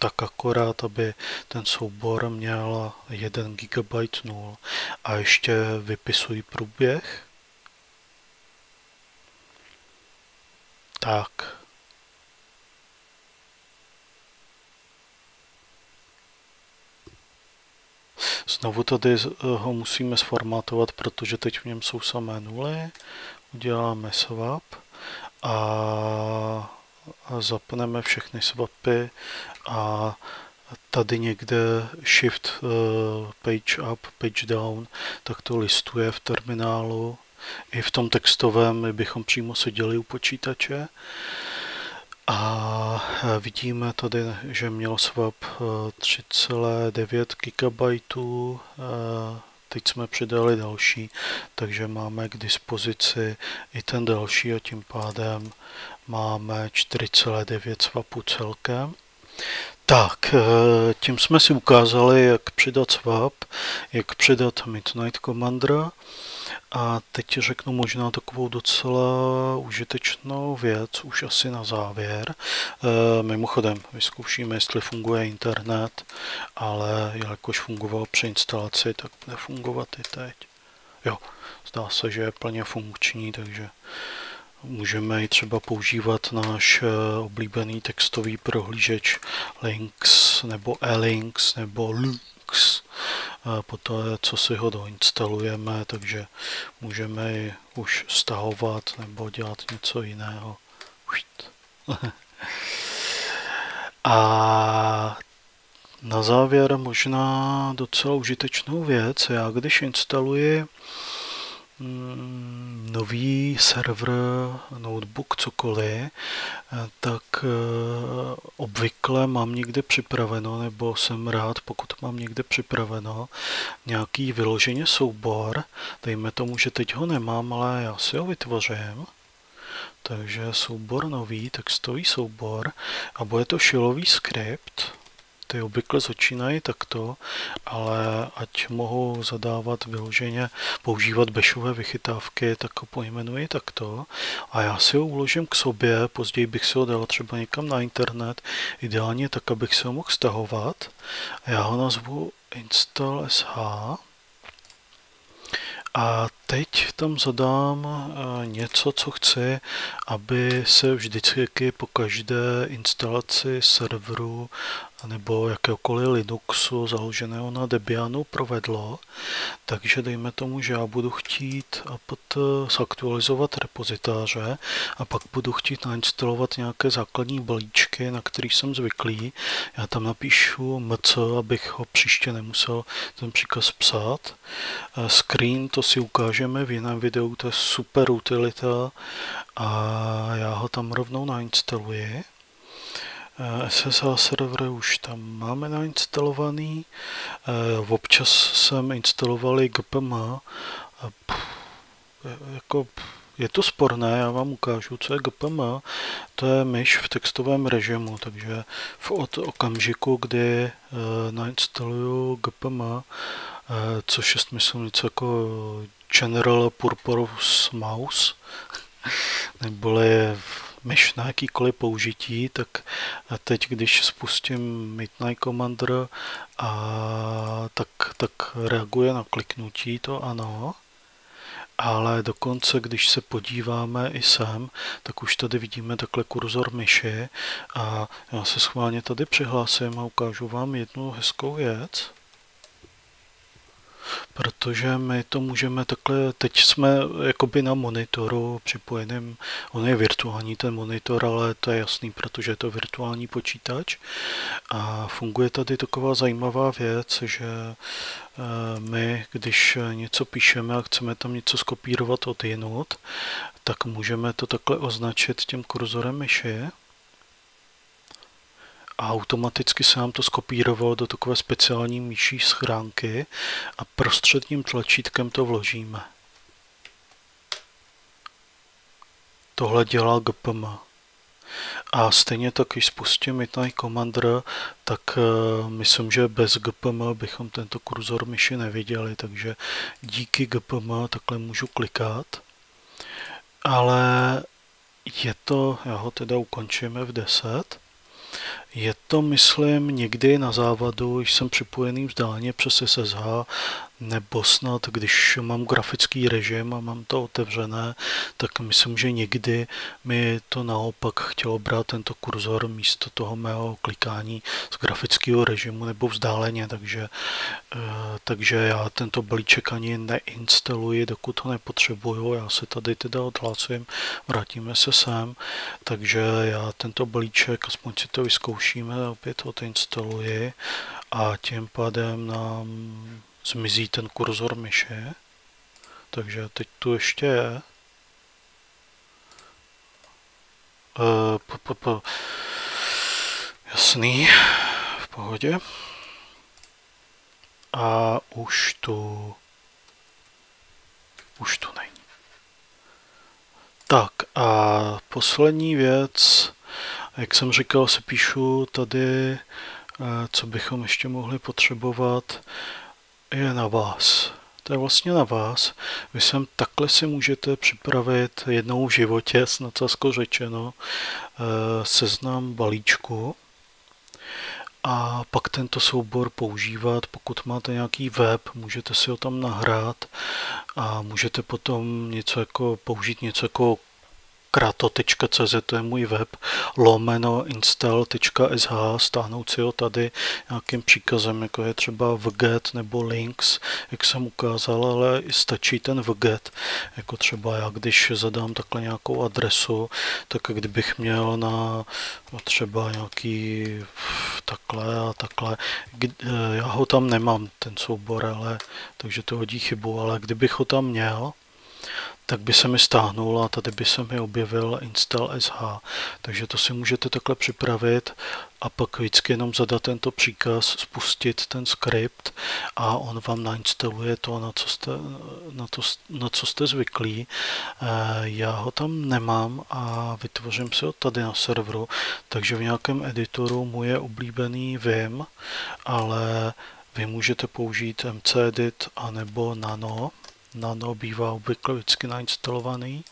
tak akorát, aby ten soubor měl 1 GB nul. A ještě vypisuji průběh. Tak. Znovu tady ho musíme sformátovat, protože teď v něm jsou samé nuly. Uděláme swap a zapneme všechny swapy a tady někde shift page up, page down, tak to listuje v terminálu. I v tom textovém, my bychom přímo seděli u počítače. A vidíme tady, že měl swap 3,9 GB. Teď jsme přidali další, takže máme k dispozici i ten další a tím pádem máme 4,9 swapů celkem. Tak, tím jsme si ukázali, jak přidat swap, jak přidat Midnight Commandera. A teď řeknu možná takovou docela užitečnou věc, už asi na závěr. Mimochodem, vyzkoušíme, jestli funguje internet, ale jelikož fungoval při instalaci, tak bude fungovat i teď. Jo, zdá se, že je plně funkční, takže můžeme i třeba používat náš oblíbený textový prohlížeč links nebo elinks nebo lynx. Poté, co si ho doinstalujeme, takže můžeme ji už stahovat nebo dělat něco jiného. A na závěr možná docela užitečnou věc. Já když instaluji nový server, notebook, cokoliv, tak obvykle mám někde připraveno, nebo jsem rád, pokud mám někde připraveno nějaký vyloženě soubor. Dejme tomu, že teď ho nemám, ale já si ho vytvořím. Takže soubor nový, textový soubor, a bude to shellový skript. Ty obvykle začínají takto, ale ať mohou zadávat vyloženě, používat bashové vychytávky, tak ho pojmenuji takto. A já si ho uložím k sobě, později bych si ho dal třeba někam na internet, ideálně tak, abych se ho mohl stahovat. A já ho nazvu install.sh. A teď tam zadám něco, co chci, aby se vždycky po každé instalaci serveru nebo jakéhokoliv Linuxu založeného na Debianu provedlo. Takže dejme tomu, že já budu chtít zaktualizovat repozitáře a pak budu chtít nainstalovat nějaké základní balíčky, na který jsem zvyklý. Já tam napíšu mc, abych ho příště nemusel ten příkaz psát. Screen, to si ukážeme v jiném videu, to je super utilita a já ho tam rovnou nainstaluji. SSH server už tam máme nainstalovaný. Občas jsem instaloval i GPM. Je to sporné, já vám ukážu, co je GPM. To je myš v textovém režimu, takže od okamžiku, kdy nainstaluju GPM, což je myslím něco jako General Purpose Mouse, neboli myš na jakýkoliv použití, tak teď, když spustím Midnight Commander, tak reaguje na kliknutí, to ano. Ale dokonce, když se podíváme i sem, tak už tady vidíme takhle kurzor myši a já se schválně tady přihlásím a ukážu vám jednu hezkou věc. Protože my to můžeme takhle, teď jsme jakoby na monitoru připojeném, on je virtuální ten monitor, ale to je jasný, protože je to virtuální počítač a funguje tady taková zajímavá věc, že my, když něco píšeme a chceme tam něco skopírovat od jinut, tak můžeme to takhle označit tím kurzorem myši. A automaticky se nám to skopírovalo do takové speciální myší schránky a prostředním tlačítkem to vložíme. Tohle dělá GPM. A stejně tak, když spustím Midnight Commander, tak myslím, že bez GPM bychom tento kurzor myši neviděli, takže díky GPM takhle můžu klikat. Ale je to, já ho teda ukončíme v 10. Je to, myslím, někdy na závadu, když jsem připojený vzdáleně přes SSH, nebo snad, když mám grafický režim a mám to otevřené, tak myslím, že někdy mi to naopak chtělo brát tento kurzor místo toho mého klikání z grafického režimu nebo vzdáleně, takže já tento balíček ani neinstaluji, dokud ho nepotřebuju. Já se tady teda odhlásím, vrátíme se sem, takže já tento balíček, aspoň si to vyzkoušíme, opět ho odinstaluji a tím pádem nám zmizí ten kurzor myše, takže teď tu ještě je. Jasný, v pohodě. A už tu není. Tak a poslední věc, jak jsem říkal, si píšu tady, co bychom ještě mohli potřebovat, je na vás. To je vlastně na vás. Vy sem takhle si můžete připravit jednou v životě, snad zase řečeno, seznam balíčku a pak tento soubor používat. Pokud máte nějaký web, můžete si ho tam nahrát a můžete potom použít něco jako krato.cz, to je můj web, /install.sh, stáhnout si ho tady nějakým příkazem, jako je třeba wget nebo links, jak jsem ukázal, ale stačí ten wget, jako třeba já, když zadám takhle nějakou adresu, tak kdybych měl na třeba nějaký takhle a takhle, já ho tam nemám, ten soubor, ale takže to hodí chybu, ale kdybych ho tam měl, tak by se mi stáhnul a tady by se mi objevil install.sh. Takže to si můžete takhle připravit a pak vždycky jenom zadat tento příkaz, spustit ten skript a on vám nainstaluje to, na co jste zvyklí. Já ho tam nemám a vytvořím si ho tady na serveru, takže v nějakém editoru moje oblíbený VIM, ale vy můžete použít mcedit anebo nano. Nano bývá obvykle vždycky nainstalovaný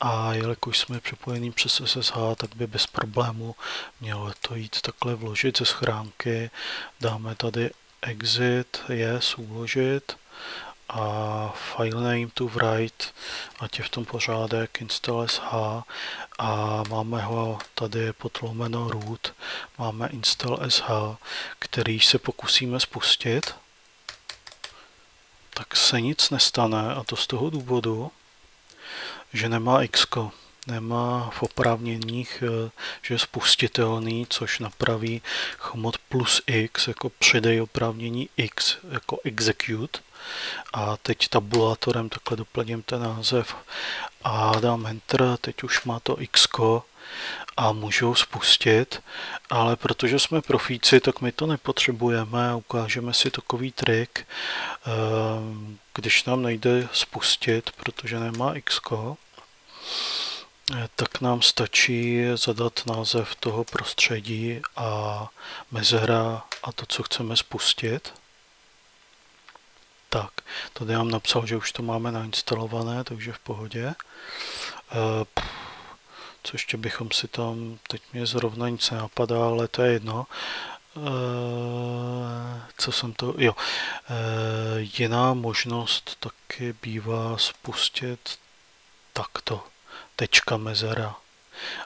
a jelikož jsme připojení přes SSH, tak by bez problému mělo to jít takhle vložit ze schránky. Dáme tady exit, yes, uložit a filename to write, ať je v tom pořádek, install.sh a máme ho tady podlomeno root, máme install.sh, který se pokusíme spustit. Tak se nic nestane a to z toho důvodu, že nemá X-ko, nemá v oprávněních, že je spustitelný, což napraví chmod plus X, jako přidej oprávnění X, jako execute. A teď tabulátorem takhle doplním ten název a dám enter, teď už má to X-ko a můžu ho spustit, ale protože jsme profíci, tak my to nepotřebujeme. Ukážeme si takový trik, když nám nejde spustit, protože nemá Xko, tak nám stačí zadat název toho prostředí a mezera a to, co chceme spustit. Tak, tady nám napsal, že už to máme nainstalované, takže v pohodě. Co ještě bychom si tam, teď mě zrovna nic nenapadá, ale to je jedno. Co jsem to, jo. Jiná možnost taky bývá spustit takto, tečka mezera.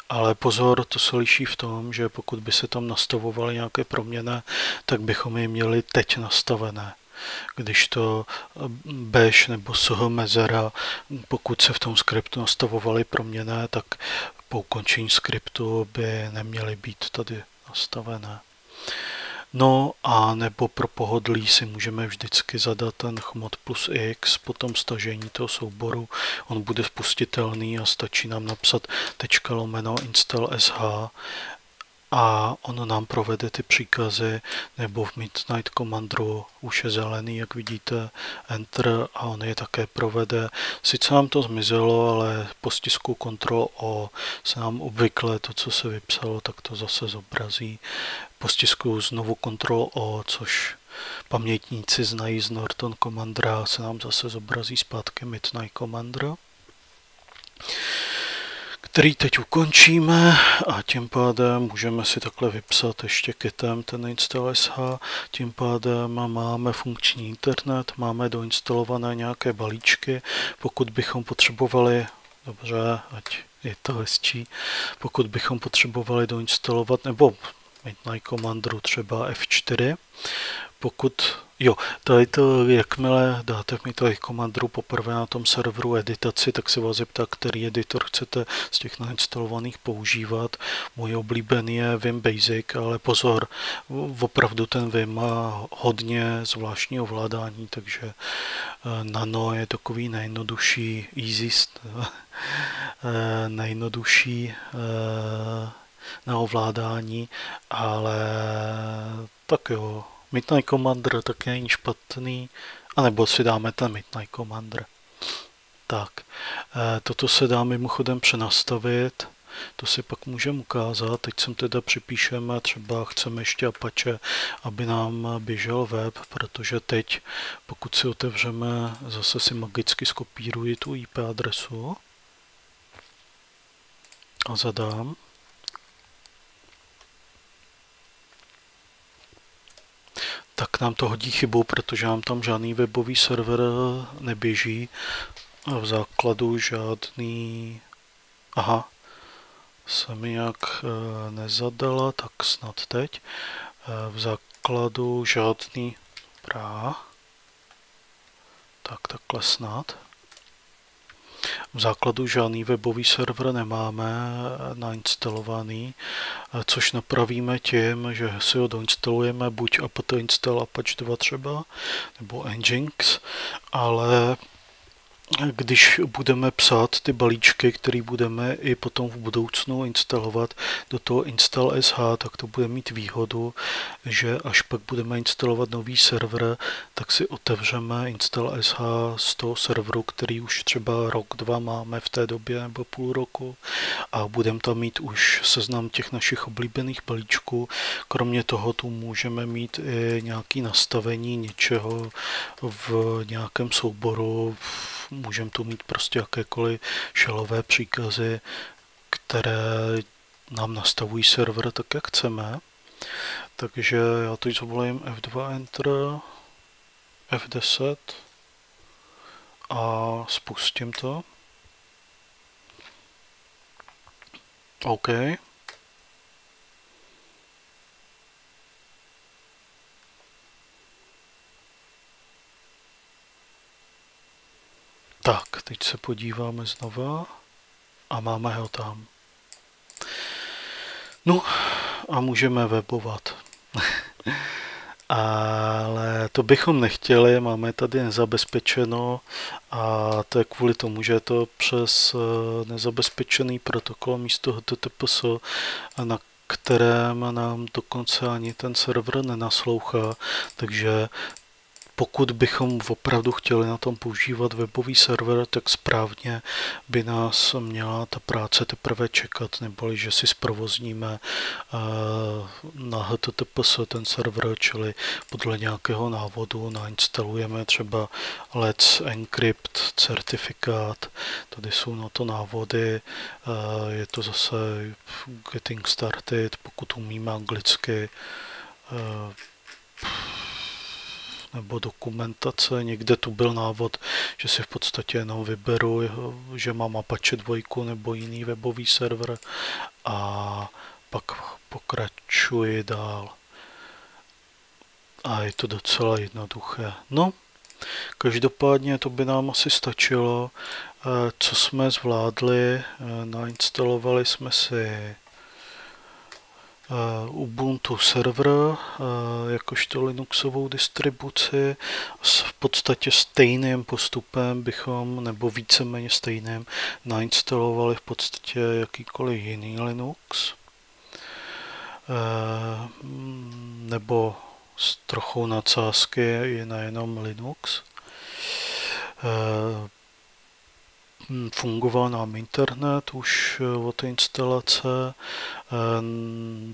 Ale pozor, to se liší v tom, že pokud by se tam nastavovaly nějaké proměny, tak bychom je měli teď nastavené. Když to bash nebo sh mezera, pokud se v tom skriptu nastavovaly proměnné, tak po ukončení skriptu by neměly být tady nastavené. No a nebo pro pohodlí si můžeme vždycky zadat ten chmod plus x, potom stažení toho souboru, on bude spustitelný a stačí nám napsat /install sh, a ono nám provede ty příkazy, nebo v Midnight Commanderu už je zelený, jak vidíte, Enter, a on je také provede. Sice nám to zmizelo, ale po stisku Ctrl O se nám obvykle to, co se vypsalo, tak to zase zobrazí. Po stisku znovu Ctrl O, což pamětníci znají z Norton Commandera, se nám zase zobrazí zpátky Midnight Commander, který teď ukončíme, a tím pádem můžeme si takhle vypsat ještě kitem ten install sh, tím pádem máme funkční internet, máme doinstalované nějaké balíčky, pokud bychom potřebovali, dobře, ať je to hezčí, pokud bychom potřebovali doinstalovat, nebo Midnight Commanderu třeba F4, pokud, jo, tady to, jakmile dáte mi tady komandu poprvé na tom serveru editaci, tak se vás zeptá, který editor chcete z těch nainstalovaných používat. Můj oblíbený je VIM Basic, ale pozor, opravdu ten VIM má hodně zvláštní ovládání, takže nano je takový nejjednodušší, nejjednodušší na ovládání, ale tak jo. Midnight Commander tak není špatný, anebo si dáme ten Midnight Commander. Tak, toto se dá mimochodem přenastavit, to si pak můžeme ukázat. Teď sem teda připíšeme, třeba chceme ještě Apache, aby nám běžel web, protože teď, pokud si otevřeme, zase si magicky skopíruji tu IP adresu a zadám. Tak nám to hodí chybu, protože nám tam žádný webový server neběží a v základu žádný... Aha, se mi nějak nezadala, tak snad teď. V základu žádný Tak takhle snad. V základu žádný webový server nemáme nainstalovaný, což napravíme tím, že si ho doinstalujeme buď apt install apache 2 třeba, nebo nginx, ale když budeme psát ty balíčky, které budeme i potom v budoucnu instalovat do toho install sh, tak to bude mít výhodu, že až pak budeme instalovat nový server, tak si otevřeme install sh z toho serveru, který už třeba rok, dva máme v té době nebo půl roku, a budeme tam mít už seznam těch našich oblíbených balíčků. Kromě toho tu můžeme mít i nějaké nastavení něčeho v nějakém souboru, můžeme tu mít prostě jakékoliv shellové příkazy, které nám nastavují server tak, jak chceme. Takže já teď zavolím F2 Enter, F10 a spustím to. OK. Tak, teď se podíváme znova a máme ho tam. No a můžeme webovat. Ale to bychom nechtěli, máme tady nezabezpečeno a to je kvůli tomu, že je to přes nezabezpečený protokol místo HTTPS, na kterém nám dokonce ani ten server nenaslouchá, takže pokud bychom opravdu chtěli na tom používat webový server, tak správně by nás měla ta práce teprve čekat, neboli že si zprovozníme na HTTPS ten server, čili podle nějakého návodu nainstalujeme třeba Let's Encrypt certifikát, tady jsou na to návody, je to zase Getting Started, pokud umíme anglicky, nebo dokumentace, někde tu byl návod, že si v podstatě jenom vyberu, že mám Apache 2 nebo jiný webový server a pak pokračuji dál. A je to docela jednoduché. No, každopádně to by nám asi stačilo. Co jsme zvládli, nainstalovali jsme si Ubuntu Server jakožto Linuxovou distribuci. V podstatě stejným postupem bychom, nebo víceméně stejným, nainstalovali v podstatě jakýkoliv jiný Linux. Nebo s trochou nadsázky je nejenom Linux. Fungoval nám internet už od instalace,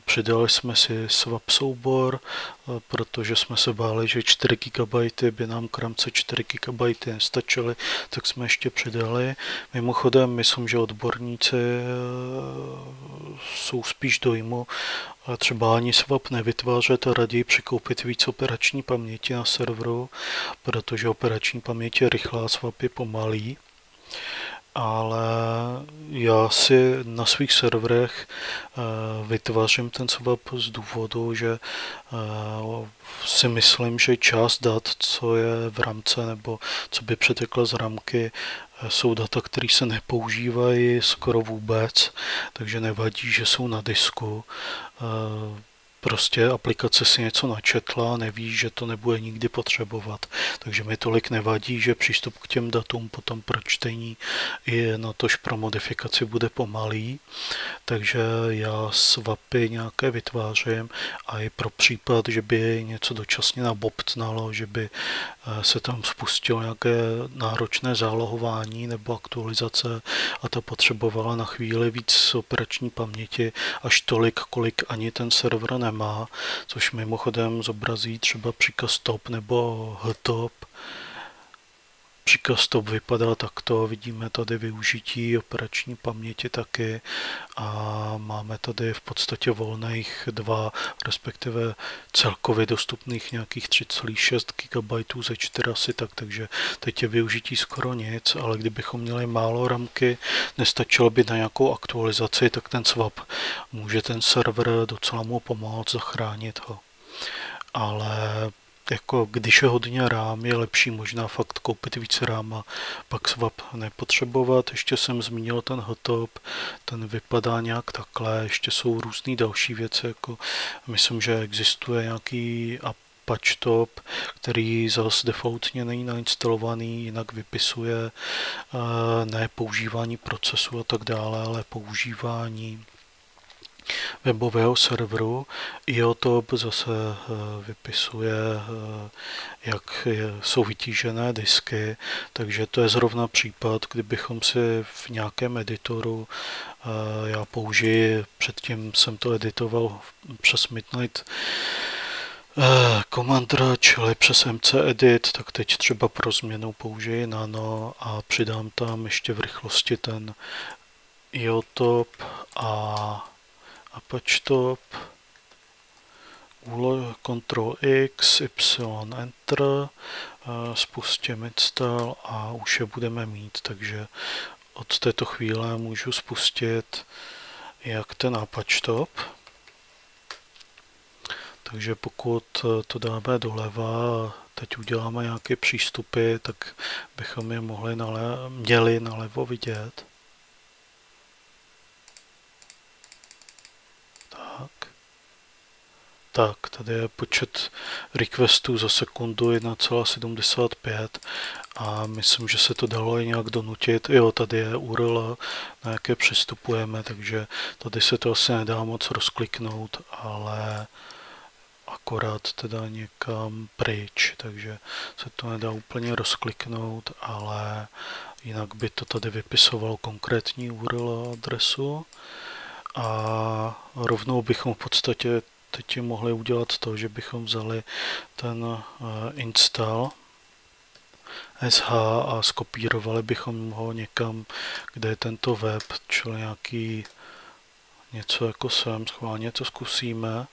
přidali jsme si swap soubor, protože jsme se báli, že 4 GB by nám kramce 4 GB nestačily, tak jsme ještě přidali. Mimochodem, myslím, že odborníci jsou spíš dojmu, a třeba ani swap nevytvářet a raději přikoupit víc operační paměti na serveru, protože operační paměť je rychlá, swap je pomalý. Ale já si na svých serverech vytvářím ten swap z důvodu, že si myslím, že část dat, co je v ramce nebo co by přetekla z ramky, jsou data, které se nepoužívají skoro vůbec, takže nevadí, že jsou na disku. Prostě aplikace si něco načetla, neví, že to nebude nikdy potřebovat. Takže mi tolik nevadí, že přístup k těm datům potom pro čtení i natož pro modifikaci bude pomalý. Takže já swapy nějaké vytvářím a i pro případ, že by něco dočasně nabobtnalo, že by se tam spustilo nějaké náročné zálohování nebo aktualizace a ta potřebovala na chvíli víc operační paměti, až tolik, kolik ani ten server nemá, což mimochodem zobrazí třeba příkaz top nebo htop. Příkaz top vypadá takto, vidíme tady využití operační paměti taky a máme tady v podstatě volných 2, respektive celkově dostupných nějakých 3,6 GB ze 4 asi tak, takže teď je využití skoro nic, ale kdybychom měli málo ramky, nestačilo by na nějakou aktualizaci, tak ten swap může ten server docela mu pomoct, zachránit ho. Ale jako když je hodně rám, je lepší možná fakt koupit více rám a pak swap nepotřebovat. Ještě jsem zmínil ten hotop, ten vypadá nějak takhle, ještě jsou různé další věci, jako myslím, že existuje nějaký Apache top, který zase defaultně není nainstalovaný, jinak vypisuje ne používání procesu a tak dále, ale používání webového serveru. IOTOP zase vypisuje, jak jsou vytížené disky, takže to je zrovna případ, kdybychom si v nějakém editoru, já použiji, předtím jsem to editoval přes Midnight Commander, čili přes mcedit, tak teď třeba pro změnu použiji nano a přidám tam ještě v rychlosti ten IOTOP a Apache top, Ctrl X, Y, Enter, spustím install a už je budeme mít, takže od této chvíle můžu spustit jak ten Apache top. Takže pokud to dáme doleva, teď uděláme nějaké přístupy, tak bychom je měli nalevo vidět. Tak, tady je počet requestů za sekundu 1,75 a myslím, že se to dalo i nějak donutit. Jo, tady je URL, na jaké přistupujeme, takže tady se to asi nedá moc rozkliknout, ale akorát teda někam pryč, takže se to nedá úplně rozkliknout, ale jinak by to tady vypisovalo konkrétní URL adresu a rovnou bychom v podstatě teď mohli udělat to, že bychom vzali ten install sh a skopírovali bychom ho někam, kde je tento web, čili nějaký něco jako sem, schválně to zkusíme,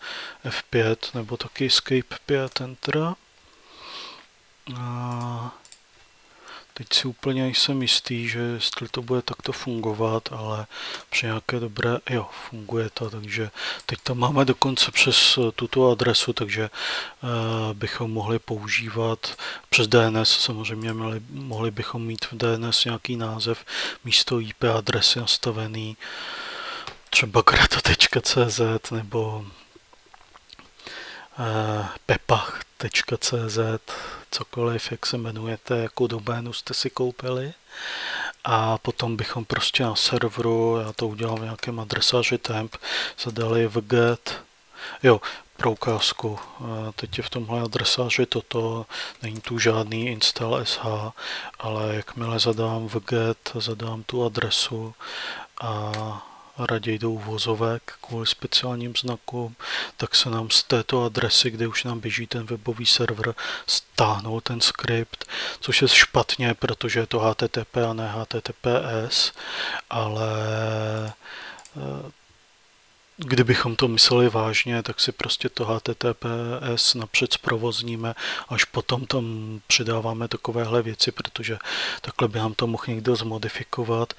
F5 nebo taky escape 5 enter. A teď si úplně nejsem jistý, že jestli to bude takto fungovat, ale při nějaké dobré, jo, funguje to, takže teď to máme dokonce přes tuto adresu, takže bychom mohli používat přes DNS, samozřejmě mohli bychom mít v DNS nějaký název, místo IP adresy nastavený, třeba krato.cz nebo pepach.cz, cokoliv, jak se jmenujete, jakou doménu jste si koupili, a potom bychom prostě na serveru, já to udělám v nějakém adresáři temp, zadali wget, jo, pro ukázku, teď je v tomhle adresáři toto, není tu žádný install sh, ale jakmile zadám wget, zadám tu adresu a raději do uvozovek kvůli speciálním znakům, tak se nám z této adresy, kde už nám běží ten webový server, stáhnul ten skript, což je špatně, protože je to HTTP a ne HTTPS, ale kdybychom to mysleli vážně, tak si prostě to HTTPS napřed zprovozníme, až potom tam přidáváme takovéhle věci, protože takhle by nám to mohl někdo zmodifikovat,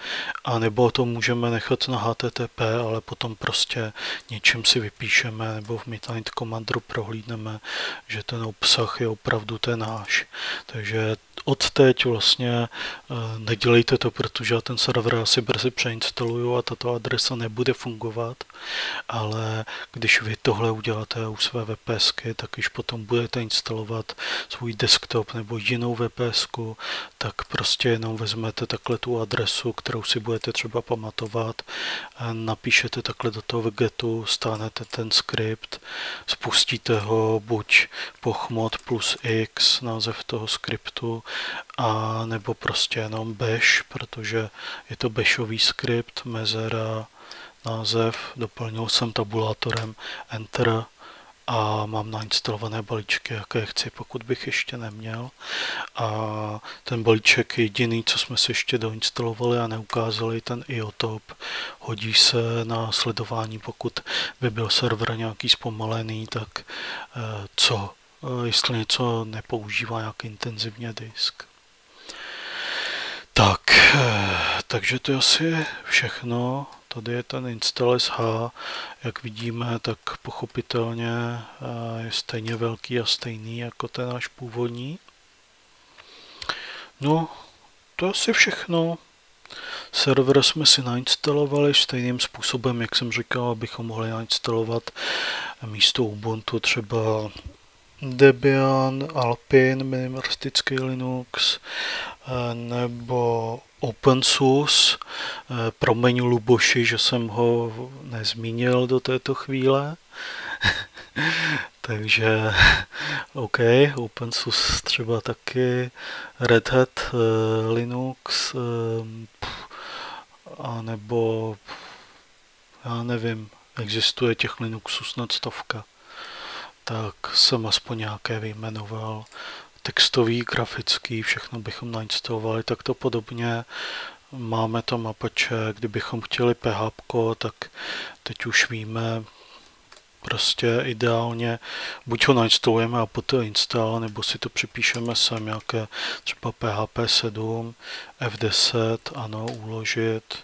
a nebo to můžeme nechat na HTTP, ale potom prostě něčím si vypíšeme, nebo v Midnight Commanderu prohlídneme, že ten obsah je opravdu ten náš. Takže odteď vlastně nedělejte to, protože já ten server asi brzy přeinstaluju a tato adresa nebude fungovat, ale když vy tohle uděláte u své VPSky, tak když potom budete instalovat svůj desktop nebo jinou VPSku, tak prostě jenom vezmete takhle tu adresu, kterou si budete třeba pamatovat, napíšete takhle do toho wgetu, stáhnete ten skript, spustíte ho buď pochmod plus x, název toho skriptu, a nebo prostě jenom bash, protože je to bashový skript, mezera, název, doplnil jsem tabulátorem, enter, a mám nainstalované balíčky, jaké chci, pokud bych ještě neměl. A ten balíček jediný, co jsme si ještě doinstalovali a neukázali, ten iotop, hodí se na sledování, pokud by byl server nějaký zpomalený, tak co, jestli něco nepoužívá nějak intenzivně disk. Tak, takže to je asi všechno. Tady je ten install sh, jak vidíme, tak pochopitelně je stejně velký a stejný jako ten náš původní. No, to je asi všechno. Server jsme si nainstalovali stejným způsobem, jak jsem říkal, abychom mohli nainstalovat místo Ubuntu třeba Debian, Alpin, minimalistický Linux, nebo OpenSUSE. Promiň Luboši, že jsem ho nezmínil do této chvíle. Takže OK, OpenSUSE třeba taky, Red Hat, Linux, a nebo já nevím, existuje těch Linuxů snad stovka. Tak jsem aspoň nějaké vyjmenoval, textový, grafický, všechno bychom nainstalovali takto podobně. Máme tam Apache, kdybychom chtěli PHP, tak teď už víme, prostě ideálně buď ho nainstalujeme a poté install, nebo si to připíšeme sem, nějaké třeba PHP 7, F10, ano, uložit,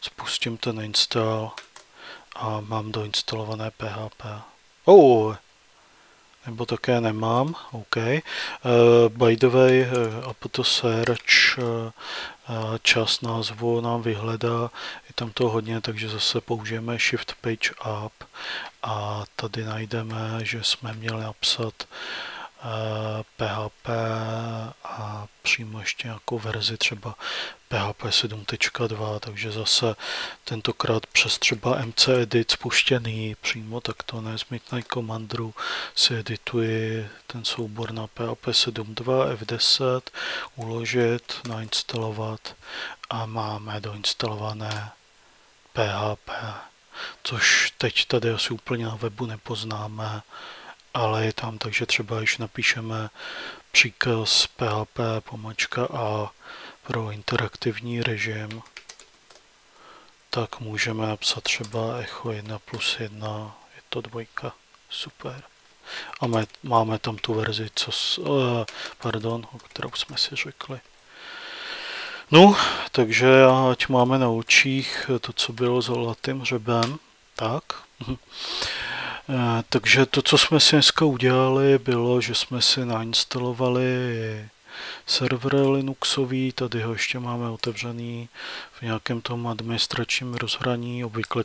spustím ten install a mám doinstalované PHP. nebo také nemám, OK. By the way, Ubuntu Search část názvu nám vyhledá, je tam toho hodně, takže zase použijeme Shift Page Up a tady najdeme, že jsme měli napsat PHP a přímo ještě nějakou verzi třeba PHP 7.2, takže zase tentokrát přes třeba mcedit spuštěný přímo, tak to ne, z Midnight Commanderu si edituji ten soubor na PHP 7.2 F10, uložit, nainstalovat a máme doinstalované PHP, což teď tady asi úplně na webu nepoznáme, ale je tam, takže třeba již napíšeme příkaz php _a pro interaktivní režim, tak můžeme napsat třeba echo 1 + 1, je to 2, super. A máme tam tu verzi, o kterou jsme si řekli. No, takže ať máme na očích to, co bylo zlatým hřebem, tak. Takže to, co jsme si dneska udělali, bylo, že jsme si nainstalovali server linuxový, tady ho ještě máme otevřený v nějakém tom administračním rozhraní, obvykle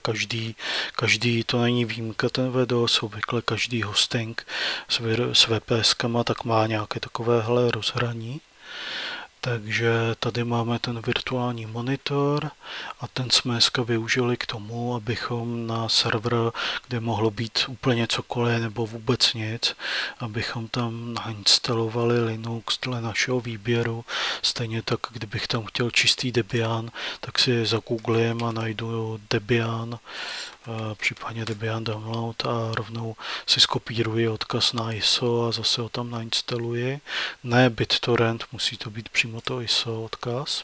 každý, to není výjimka ten Wedos, obvykle každý hosting s VPS-kama tak má nějaké takovéhle rozhraní. Takže tady máme ten virtuální monitor a ten jsme dneska využili k tomu, abychom na server, kde mohlo být úplně cokoliv nebo vůbec nic, abychom tam nainstalovali Linux dle našeho výběru. Stejně tak, kdybych tam chtěl čistý Debian, tak si zagooglím a najdu Debian, případně Debian download a rovnou si skopíruji odkaz na ISO a zase ho tam nainstaluji. Ne BitTorrent, musí to být přímo to ISO odkaz.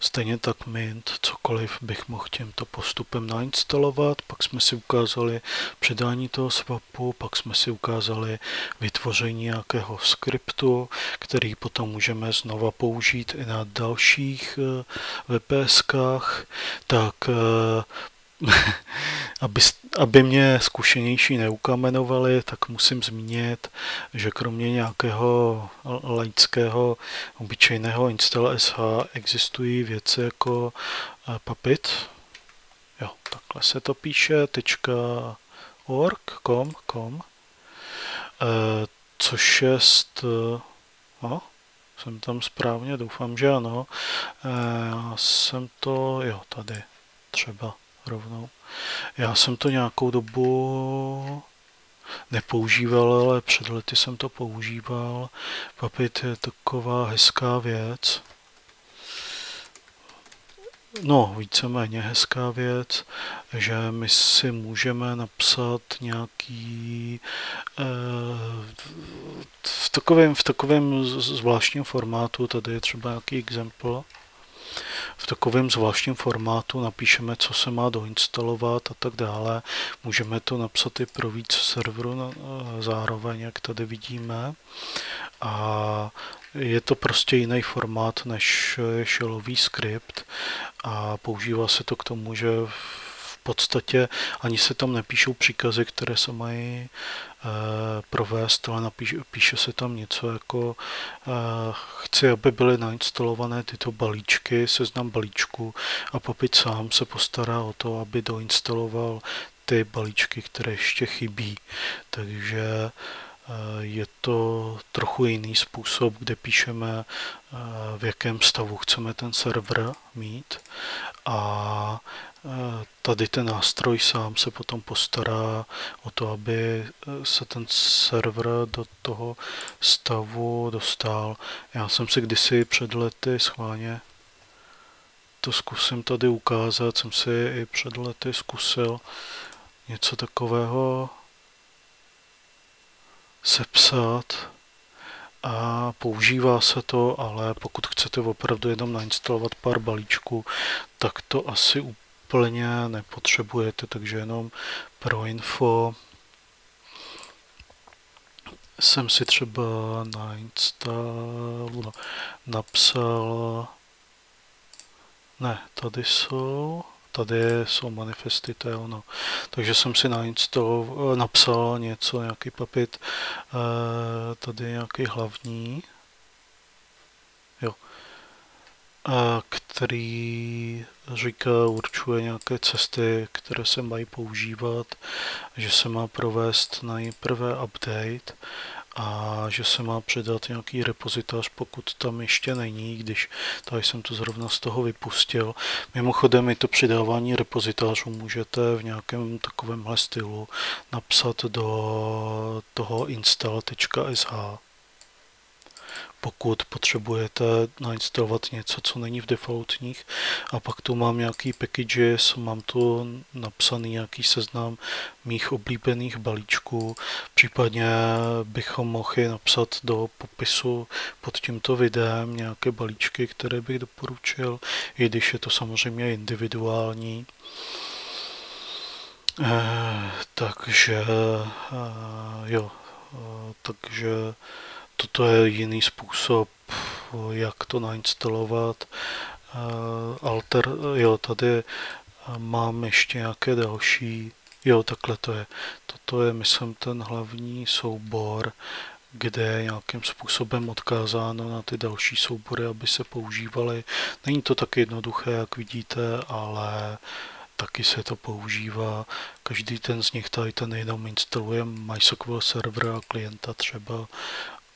Stejně tak Mint, cokoliv bych mohl tímto postupem nainstalovat, pak jsme si ukázali předání toho swapu, pak jsme si ukázali vytvoření nějakého skriptu, který potom můžeme znova použít i na dalších VPS-kách, tak aby mě zkušenější neukamenovali, tak musím zmínit, že kromě nějakého laického, obyčejného install SH existují věci jako Puppet, jo, takhle se to píše, .org.com, což je, jsem tam správně, doufám, že ano, já jsem to, jo, tady třeba rovnou. Já jsem to nějakou dobu nepoužíval, ale před lety jsem to používal. Puppet je taková hezká věc. No, víceméně hezká věc, že my si můžeme napsat nějaký v takovém zvláštním formátu, tady je třeba nějaký example. V takovém zvláštním formátu napíšeme, co se má doinstalovat a tak dále. Můžeme to napsat i pro víc serverů zároveň, jak tady vidíme. A je to prostě jiný formát než shellový skript a používá se to k tomu, že v podstatě ani se tam nepíšou příkazy, které se mají provést, ale píše se tam něco jako chci, aby byly nainstalované tyto balíčky, seznam balíčků a Puppet sám se postará o to, aby doinstaloval ty balíčky, které ještě chybí. Takže je to trochu jiný způsob, kde píšeme, v jakém stavu chceme ten server mít a tady ten nástroj sám se potom postará o to, aby se ten server do toho stavu dostal. Já jsem si kdysi před lety schválně, to zkusím tady ukázat, jsem si i před lety zkusil něco takového sepsat a používá se to, ale pokud chcete opravdu jenom nainstalovat pár balíčků, tak to asi úplně nepotřebujete, takže jenom pro info jsem si třeba napsal, ne, tady jsou, tady jsou manifesty, to je ono. Takže jsem si napsal něco, nějaký Puppet, tady nějaký hlavní, jo, který říká, určuje nějaké cesty, které se mají používat, že se má provést nejprve update a že se má předat nějaký repozitář, pokud tam ještě není, když tady jsem to zrovna z toho vypustil. Mimochodem i to přidávání repozitářů můžete v nějakém takovémhle stylu napsat do toho install.sh. Pokud potřebujete nainstalovat něco, co není v defaultních, a pak tu mám nějaký packages, mám tu napsaný nějaký seznam mých oblíbených balíčků, případně bychom mohli napsat do popisu pod tímto videem nějaké balíčky, které bych doporučil, i když je to samozřejmě individuální. Takže toto je jiný způsob, jak to nainstalovat. Tady mám ještě nějaké další. Jo, takhle to je. Toto je, myslím, ten hlavní soubor, kde je nějakým způsobem odkázáno na ty další soubory, aby se používaly. Není to tak jednoduché, jak vidíte, ale taky se to používá. Každý ten z nich, tady ten jenom instaluje MySQL server a klienta třeba.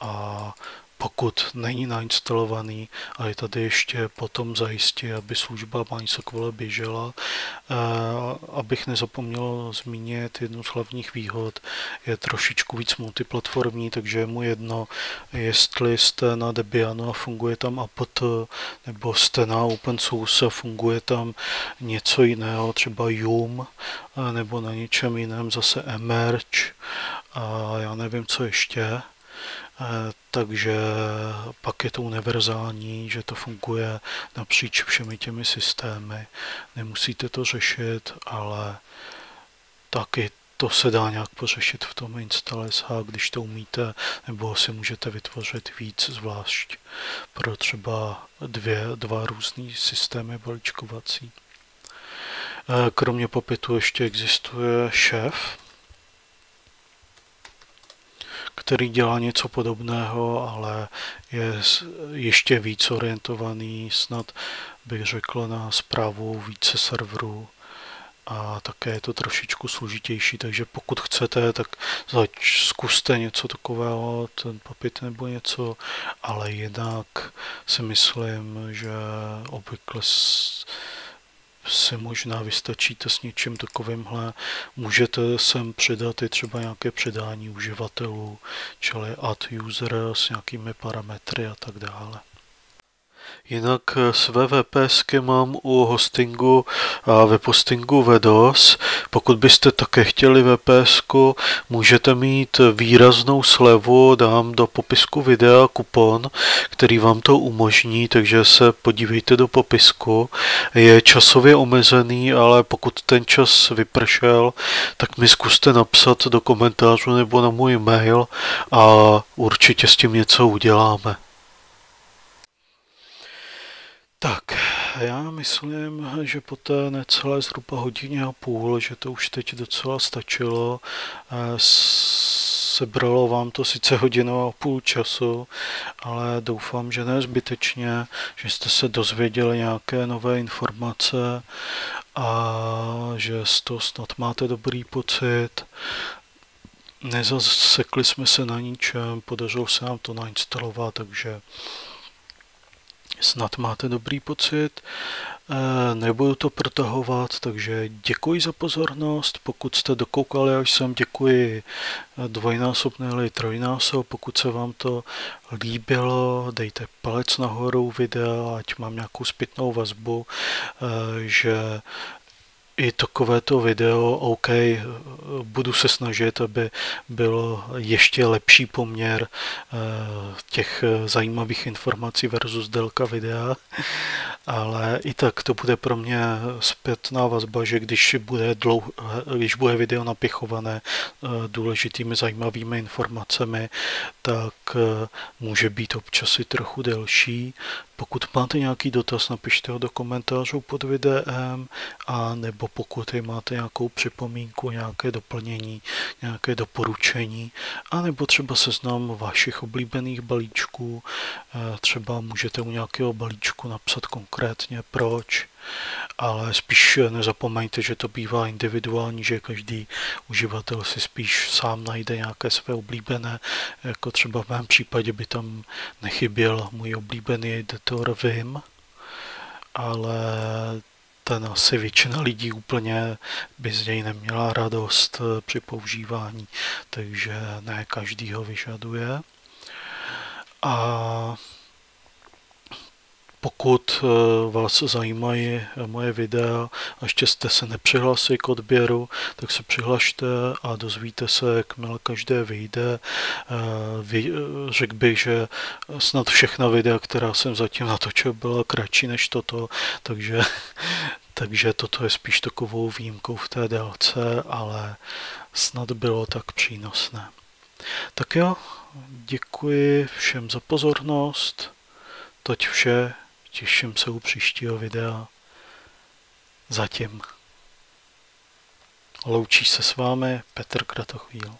A pokud není nainstalovaný a je tady ještě potom zajistí, aby služba MySQL běžela, abych nezapomněl zmínit jednu z hlavních výhod, je trošičku víc multiplatformní, takže je mu jedno, jestli jste na Debianu a funguje tam Apt, nebo jste na OpenSUSE a funguje tam něco jiného, třeba UM, nebo na něčem jiném zase Emerge a já nevím co ještě. Takže pak je to univerzální, že to funguje napříč všemi těmi systémy. Nemusíte to řešit, ale taky to se dá nějak pořešit v tom install.sh, když to umíte, nebo si můžete vytvořit víc, zvlášť pro třeba dva různý systémy balíčkovací. Kromě Puppetu ještě existuje šéf, který dělá něco podobného, ale je ještě víc orientovaný, snad bych řekl, na správu více serverů a také je to trošičku složitější, takže pokud chcete, tak zkuste něco takového, ten Puppet nebo něco, ale jinak si myslím, že obvykle si možná vystačíte s něčím takovýmhle. Můžete sem přidat i třeba nějaké předání uživatelů, čili add user s nějakými parametry a tak dále. Jinak své VPSky mám u hostingu a webhostingu Wedos. Pokud byste také chtěli VPSku, můžete mít výraznou slevu, dám do popisku videa kupon, který vám to umožní, takže se podívejte do popisku. Je časově omezený, ale pokud ten čas vypršel, tak mi zkuste napsat do komentářů nebo na můj mail a určitě s tím něco uděláme. Tak, já myslím, že po té necelé zhruba hodině a půl, že to už teď docela stačilo. Sebralo vám to sice hodinu a půl času, ale doufám, že ne zbytečně, že jste se dozvěděli nějaké nové informace a že z toho snad máte dobrý pocit. Nezasekli jsme se na ničem, podařilo se nám to nainstalovat, takže snad máte dobrý pocit, nebudu to protahovat, takže děkuji za pozornost, pokud jste dokoukali až sem, děkuji dvojnásobné nebo trojnásob, pokud se vám to líbilo, dejte palec nahoru videa, ať mám nějakou zpětnou vazbu, že i takovéto video, OK, budu se snažit, aby byl ještě lepší poměr těch zajímavých informací versus délka videa, ale i tak to bude pro mě zpětná vazba, že když bude video napěchované důležitými zajímavými informacemi, tak může být občas i trochu delší, Pokud máte nějaký dotaz, napište ho do komentářů pod videem, a nebo pokud máte nějakou připomínku, nějaké doplnění, nějaké doporučení, a nebo třeba seznam vašich oblíbených balíčků, třeba můžete u nějakého balíčku napsat konkrétně proč, ale spíš nezapomeňte, že to bývá individuální, že každý uživatel si spíš sám najde nějaké své oblíbené, jako třeba v mém případě by tam nechyběl můj oblíbený editor VIM, ale ten asi většina lidí úplně by z něj neměla radost při používání, takže ne každý ho vyžaduje. A pokud vás zajímají moje videa a ještě jste se nepřihlásili k odběru, tak se přihlašte a dozvíte se, jakmile každé vyjde. Řekl bych, že snad všechna videa, která jsem zatím natočil, byla kratší než toto, takže toto je spíš takovou výjimkou v té délce, ale snad bylo tak přínosné. Tak jo, děkuji všem za pozornost. Toť vše. Těším se u příštího videa. Zatím. Loučí se s vámi Petr Kratochvíl.